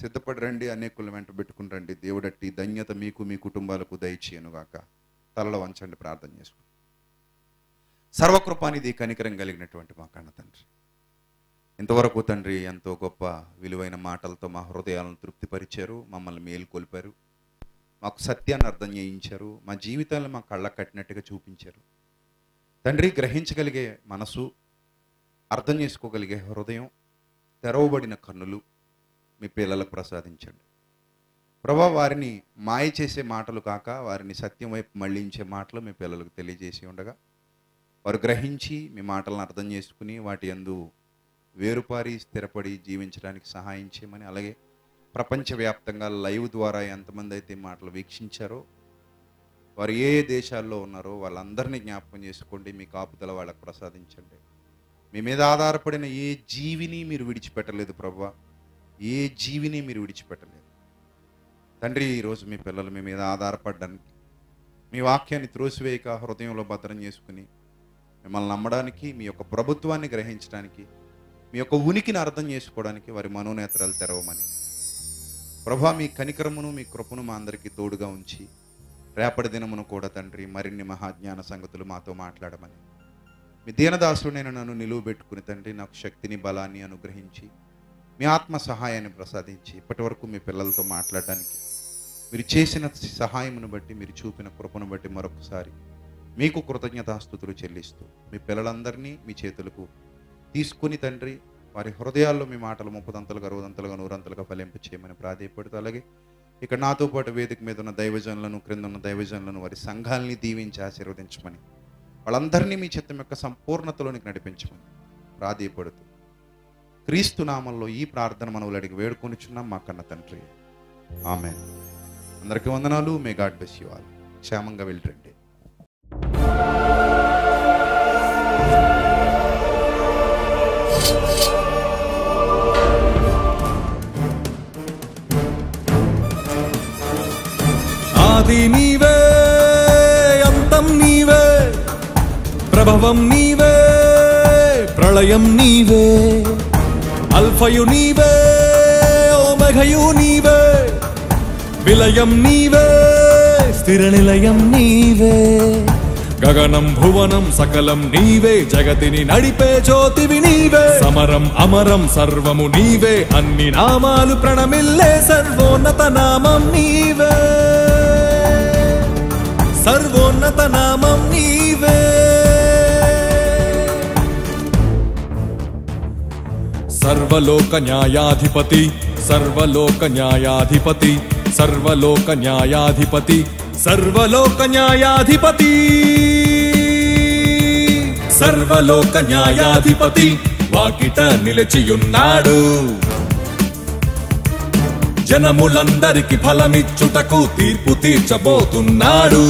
సిద్ధపడి రండి, అనేకులను వెంట పెట్టుకుని రండి. దేవుడట్టి ధన్యత మీకు మీ కుటుంబాలకు దయచేయనుగాక. తలలో వంచండి, ప్రార్థన చేసుకుని. సర్వకృపానిది కనికరం కలిగినటువంటి మా కన్న తండ్రి, ఇంతవరకు తండ్రి ఎంతో గొప్ప విలువైన మాటలతో మా హృదయాలను తృప్తిపరిచారు, మమ్మల్ని మేలుకొల్పారు, మాకు సత్యాన్ని అర్థం చేయించారు, మా జీవితాలను మా కళ్ళ కట్టినట్టుగా చూపించారు. తండ్రి, గ్రహించగలిగే మనసు, అర్థం చేసుకోగలిగే హృదయం, తెరవబడిన కన్నులు మీ పిల్లలకు ప్రసాదించండి ప్రభా. వారిని మాయ చేసే మాటలు కాక, వారిని సత్యం వైపు మళ్ళించే మాటలు మీ పిల్లలకు తెలియజేసి ఉండగా, వారు గ్రహించి మీ మాటలను అర్థం చేసుకుని వాటి యందు వేరుపారి స్థిరపడి జీవించడానికి సహాయం చేయమని, అలాగే ప్రపంచవ్యాప్తంగా లైవ్ ద్వారా ఎంతమంది అయితే మాటలు వీక్షించారో, వారు ఏ దేశాల్లో ఉన్నారో వాళ్ళందరినీ జ్ఞాపకం చేసుకోండి. మీ కాపుదల వాళ్ళకు ప్రసాదించండి. మీ మీద ఆధారపడిన ఏ జీవిని మీరు విడిచిపెట్టలేదు ప్రభా, ఏ జీవిని మీరు విడిచిపెట్టలేదు తండ్రి. ఈరోజు మీ పిల్లలు మీ మీద ఆధారపడడానికి, మీ వాక్యాన్ని త్రోసివేయక హృదయంలో భద్రం చేసుకుని మిమ్మల్ని నమ్మడానికి, మీ యొక్క ప్రభుత్వాన్ని గ్రహించడానికి, మీ యొక్క ఉనికిని అర్థం చేసుకోవడానికి వారి మనోనేత్రాలు తెరవమని ప్రభా, మీ కనికరమును మీ కృపను మా అందరికీ తోడుగా ఉంచి, రేపటి దినమును కూడా తండ్రి మరిన్ని మహాజ్ఞాన సంగతులు మాతో మాట్లాడమని, మీ దీనదాసుడు నేను నన్ను నిలువ పెట్టుకుని తండ్రి నాకు శక్తిని బలాన్ని అనుగ్రహించి, మీ ఆత్మ సహాయాన్ని ప్రసాదించి, ఇప్పటి వరకు మీ పిల్లలతో మాట్లాడడానికి మీరు చేసిన సహాయమును బట్టి, మీరు చూపిన కృపను బట్టి మరొకసారి మీకు కృతజ్ఞతాస్తుతులు చెల్లిస్తూ, మీ పిల్లలందరినీ మీ చేతులకు తీసుకుని తండ్రి వారి హృదయాల్లో మీ మాటలు ముప్పదంతలుగా, అరవదంతలుగా, నూరంతలుగా ఫలింపు చేయమని ప్రాధేయపడుతూ, అలాగే ఇక్కడ నాతో పాటు వేదిక మీద ఉన్న దైవజనులను, క్రింద ఉన్న దైవజనులను, వారి సంఘాలని దీవించి ఆశీర్వదించమని, వాళ్ళందరినీ మీ చిత్తం యొక్క సంపూర్ణతలోనికి నడిపించమని ప్రాధేయపడుతూ, క్రీస్తు నామంలో ఈ ప్రార్థన మనవులు అడిగి వేడుకొనిచున్నాం మా కన్న తండ్రి, ఆమేన్. అందరికీ వందనాలు. May God bless you all. క్షేమంగా వెళ్ళండి. ఆది నీవే, అంతం నీవే, ప్రభవం నీవే, ప్రళయం నీవే, అల్ఫయు నీవే, ఓమఘయు నీవే, విలయం నీవే, స్థిరనిలయం నీవే, గగనం భువనం సకలం నీవే, జగతిని నడిపే జ్యోతివి నీవే, సమరం అమరం సర్వము నీవే, అన్ని నామాలు ప్రణమిల్లే సర్వోన్నత నామం నీవే, సర్వోన్నత నామం నీవే, సర్వలోక న్యాయాధిపతి, సర్వలోక న్యాయాధిపతి, సర్వలోక న్యాయాధిపతి, సర్వలోక న్యాయాధిపతి, సర్వలోక న్యాయాధిపతి, వాకిట నిలిచియున్నాడు, జనములందరికి ఫలమిచ్చుటకు తీర్పు తీర్చబోతున్నాడు,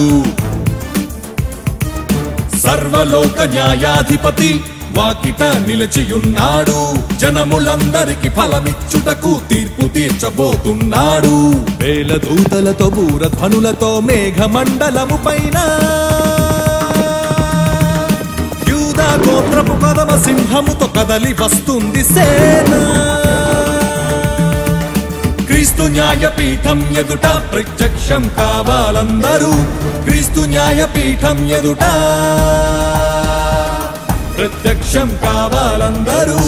సర్వలోక న్యాయాధిపతి, వాకిట నిలిచియున్నాడు, జనములందరికి ఫలమిచ్చుటకు తీర్పు తీర్చబోతున్నాడు, వేల దూతలతో బూరధ్వనులతో మేఘమండలము పైన, యూదా గోత్రపు కదమ సింహముతో కదలి వస్తుంది సేన, క్రీస్తు న్యాయపీఠం ఎదుట ప్రత్యక్షం కావాలందరూ, క్రీస్తు న్యాయపీఠం ఎదుట ప్రత్యక్షం కావాలందరూ.